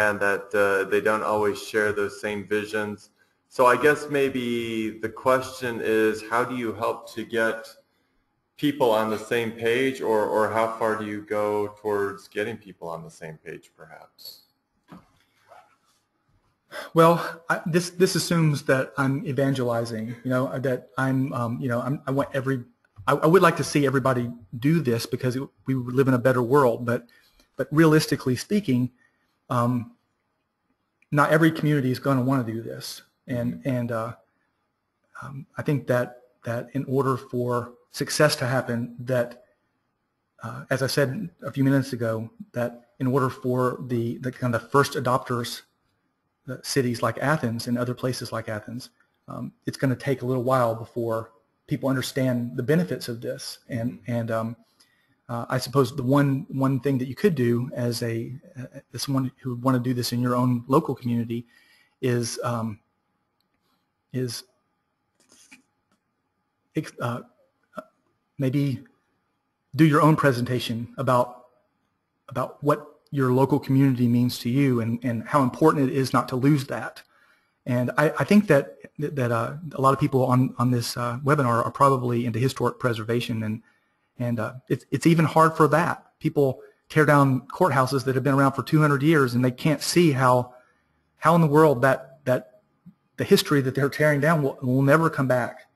and that uh, they don't always share those same visions. So I guess maybe the question is, how do you help to get people on the same page, or, or how far do you go towards getting people on the same page, perhaps? Well, I, this this assumes that I'm evangelizing, you know, that I'm, um, you know, I'm, I want every, I, I would like to see everybody do this because it, we would live in a better world. But, but realistically speaking, um, not every community is going to want to do this, and and uh, um, I think that that in order for success to happen, that uh, as I said a few minutes ago, that in order for the the kind of first adopters, the cities like Athens and other places like Athens, um, it's going to take a little while before people understand the benefits of this. And and um, uh, I suppose the one one thing that you could do as a uh, as someone who would want to do this in your own local community is um, is uh, maybe do your own presentation about about what your local community means to you, and, and how important it is not to lose that. And I, I think that that uh, a lot of people on on this uh, webinar are probably into historic preservation, and and uh, it's it's even hard for that. People tear down courthouses that have been around for two hundred years, and they can't see how how in the world that that the history that they're tearing down will, will never come back.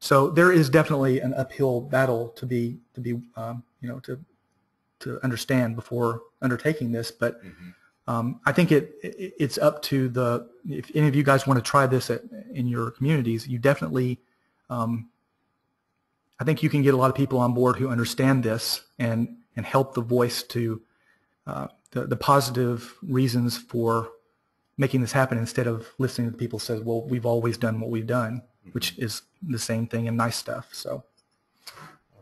So there is definitely an uphill battle to be to be um, you know to. to understand before undertaking this, but mm-hmm. um, I think it, it it's up to the, if any of you guys want to try this at, in your communities, you definitely, um, I think you can get a lot of people on board who understand this and and help the voice to uh, the the positive reasons for making this happen, instead of listening to people say, well, we've always done what we've done, mm-hmm. which is the same thing and nice stuff. So.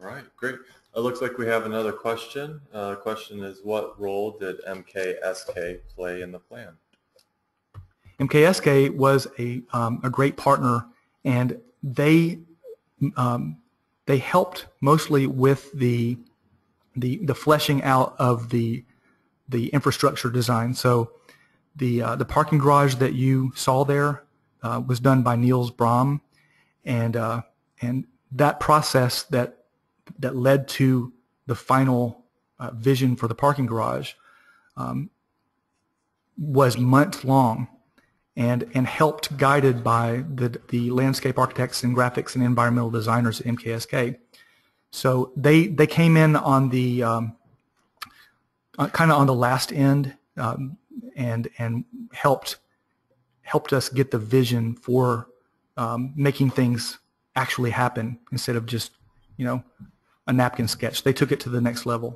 All right, great. It looks like we have another question. The uh, question is, what role did M K S K play in the plan? M K S K was a, um, a great partner, and they um, they helped mostly with the, the the fleshing out of the the infrastructure design. So the uh, the parking garage that you saw there uh, was done by Niels Bräm, and uh, and that process that that led to the final uh, vision for the parking garage um, was months long, and and helped guided by the the landscape architects and graphics and environmental designers at M K S K. So they they came in on the um, uh, kind of on the last end, um, and and helped helped us get the vision for um, making things actually happen instead of just you know. a napkin sketch. They took it to the next level.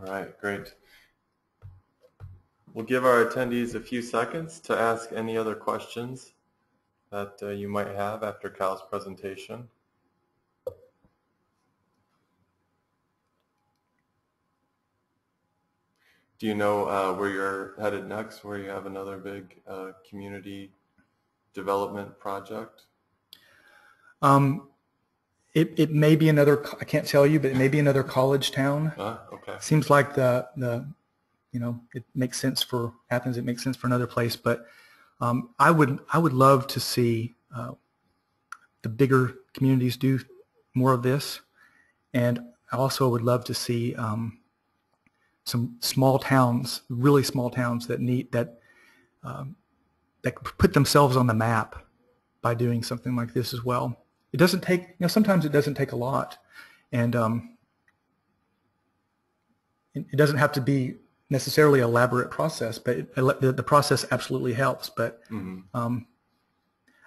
All right, great. We'll give our attendees a few seconds to ask any other questions that uh, you might have after Kyle's presentation. Do you know uh, where you're headed next, where you have another big uh, community development project? Um, It, it may be another, I can't tell you, but it may be another college town. Uh, okay. Seems like the, the, you know, it makes sense for Athens, it makes sense for another place, but um, I would I would love to see uh, the bigger communities do more of this, and I also would love to see um, some small towns, really small towns that need, that, um, that put themselves on the map by doing something like this as well. It doesn't take, you know, sometimes it doesn't take a lot, and um, it doesn't have to be necessarily an elaborate process, but it, the process absolutely helps. But mm-hmm. um,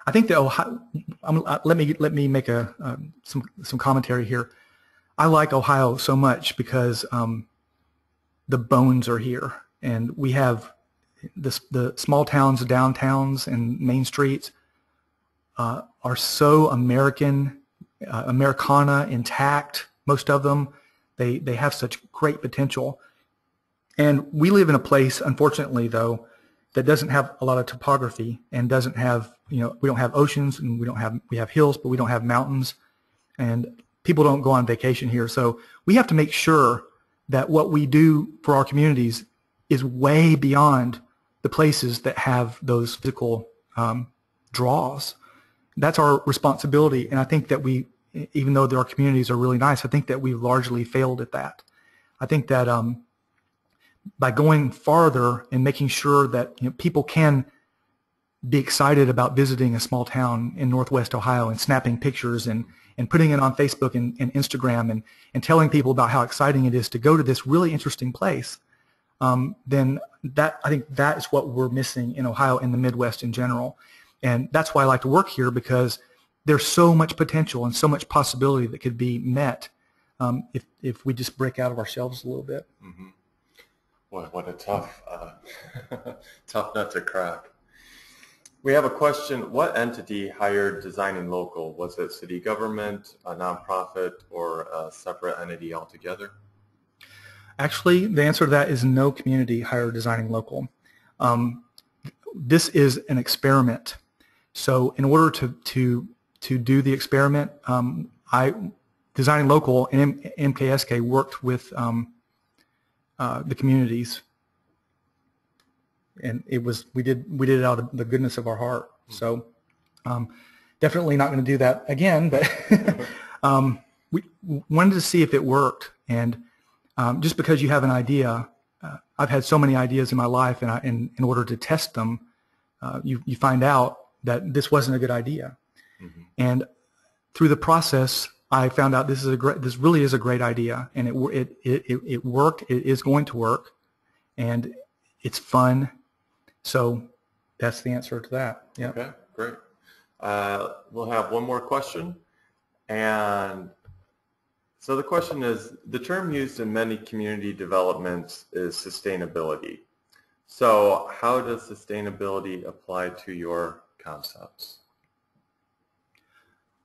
I think the Ohio, I'm, let me let me make a um, some some commentary here. I like Ohio so much because um, the bones are here, and we have this, the small towns, downtowns, and main streets. Uh, are so American, uh, Americana intact, most of them. They, they have such great potential. And we live in a place, unfortunately, though, that doesn't have a lot of topography and doesn't have, you know, we don't have oceans, and we don't have, we have hills, but we don't have mountains. And people don't go on vacation here. So we have to make sure that what we do for our communities is way beyond the places that have those physical um, draws. That's our responsibility, and I think that we, even though our communities are really nice, I think that we've largely failed at that. I think that um, by going farther and making sure that you know, people can be excited about visiting a small town in Northwest Ohio and snapping pictures and, and putting it on Facebook and, and Instagram and, and telling people about how exciting it is to go to this really interesting place, um, then that I think that is what we're missing in Ohio and the Midwest in general. And that's why I like to work here, because there's so much potential and so much possibility that could be met um, if, if we just break out of ourselves a little bit. Mm-hmm. What, what a tough, uh, tough nut to crack. We have a question. What entity hired Designing Local? Was it city government, a nonprofit, or a separate entity altogether? Actually, the answer to that is no community hired Designing Local. Um, this is an experiment. So in order to, to, to do the experiment, um, I, Designing Local and M K S K worked with um, uh, the communities. And it was we did we did it out of the goodness of our heart. So um, definitely not going to do that again. But um, we wanted to see if it worked. And um, just because you have an idea, uh, I've had so many ideas in my life, and I, in, in order to test them, uh, you you find out that this wasn't a good idea. Mm-hmm. And through the process, I found out this is a great this really is a great idea, and it it it it worked. It is going to work, and it's fun. So that's the answer to that. Yeah. Okay, great. Uh, we'll have one more question. And so the question is, the term used in many community developments is sustainability. So how does sustainability apply to your concepts?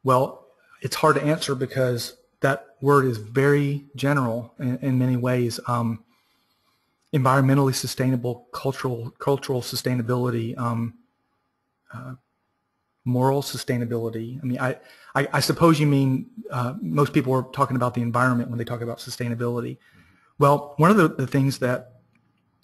Well, it's hard to answer because that word is very general in, in many ways. Um, environmentally sustainable, cultural cultural sustainability, um, uh, moral sustainability. I mean, I, I, I suppose you mean uh, most people are talking about the environment when they talk about sustainability. Well, one of the, the things that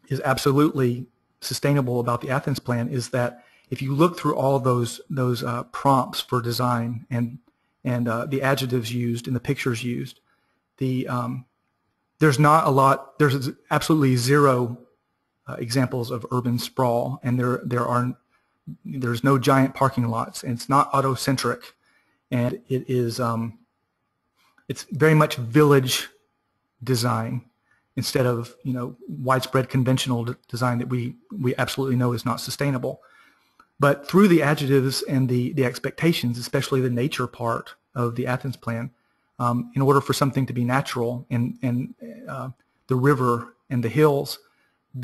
is absolutely sustainable about the Athens plan is that if you look through all those those uh, prompts for design and and uh, the adjectives used and the pictures used, the um, There's not a lot, there's absolutely zero uh, examples of urban sprawl, and there there are there's no giant parking lots, and it's not auto-centric, and it is um, it's very much village design instead of you know widespread conventional d design that we we absolutely know is not sustainable. But through the adjectives and the the expectations, especially the nature part of the Athens plan, Um, in order for something to be natural, and, and uh, the river and the hills,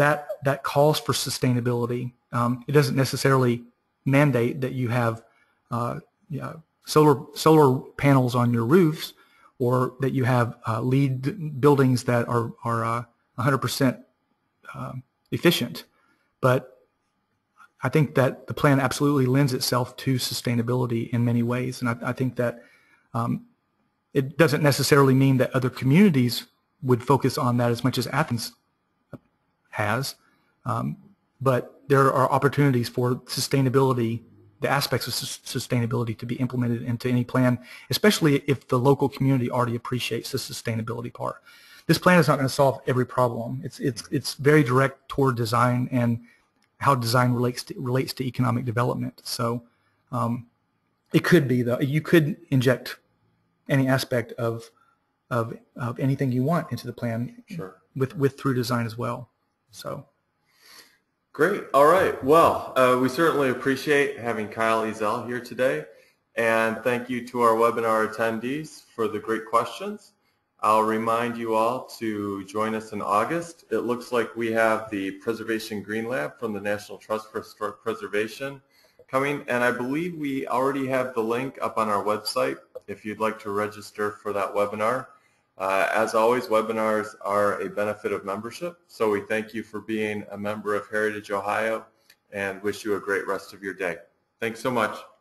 that that calls for sustainability. Um, it doesn't necessarily mandate that you have uh, you know, solar solar panels on your roofs, or that you have uh, lead buildings that are are one hundred percent uh, uh, efficient. But I think that the plan absolutely lends itself to sustainability in many ways, and I, I think that. Um, It doesn't necessarily mean that other communities would focus on that as much as Athens has, um, but there are opportunities for sustainability, the aspects of sustainability to be implemented into any plan, especially if the local community already appreciates the sustainability part. This plan is not going to solve every problem. It's, it's, it's very direct toward design and how design relates to, relates to economic development. So um, it could be, though, you could inject any aspect of, of of anything you want into the plan, sure. with with through design as well. So great. All right. Well, uh, we certainly appreciate having Kyle Ezell here today, and thank you to our webinar attendees for the great questions. I'll remind you all to join us in August. It looks like we have the Preservation Green Lab from the National Trust for Historic Preservation coming, and I believe we already have the link up on our website if you'd like to register for that webinar. Uh, as always, webinars are a benefit of membership, so we thank you for being a member of Heritage Ohio and wish you a great rest of your day. Thanks so much.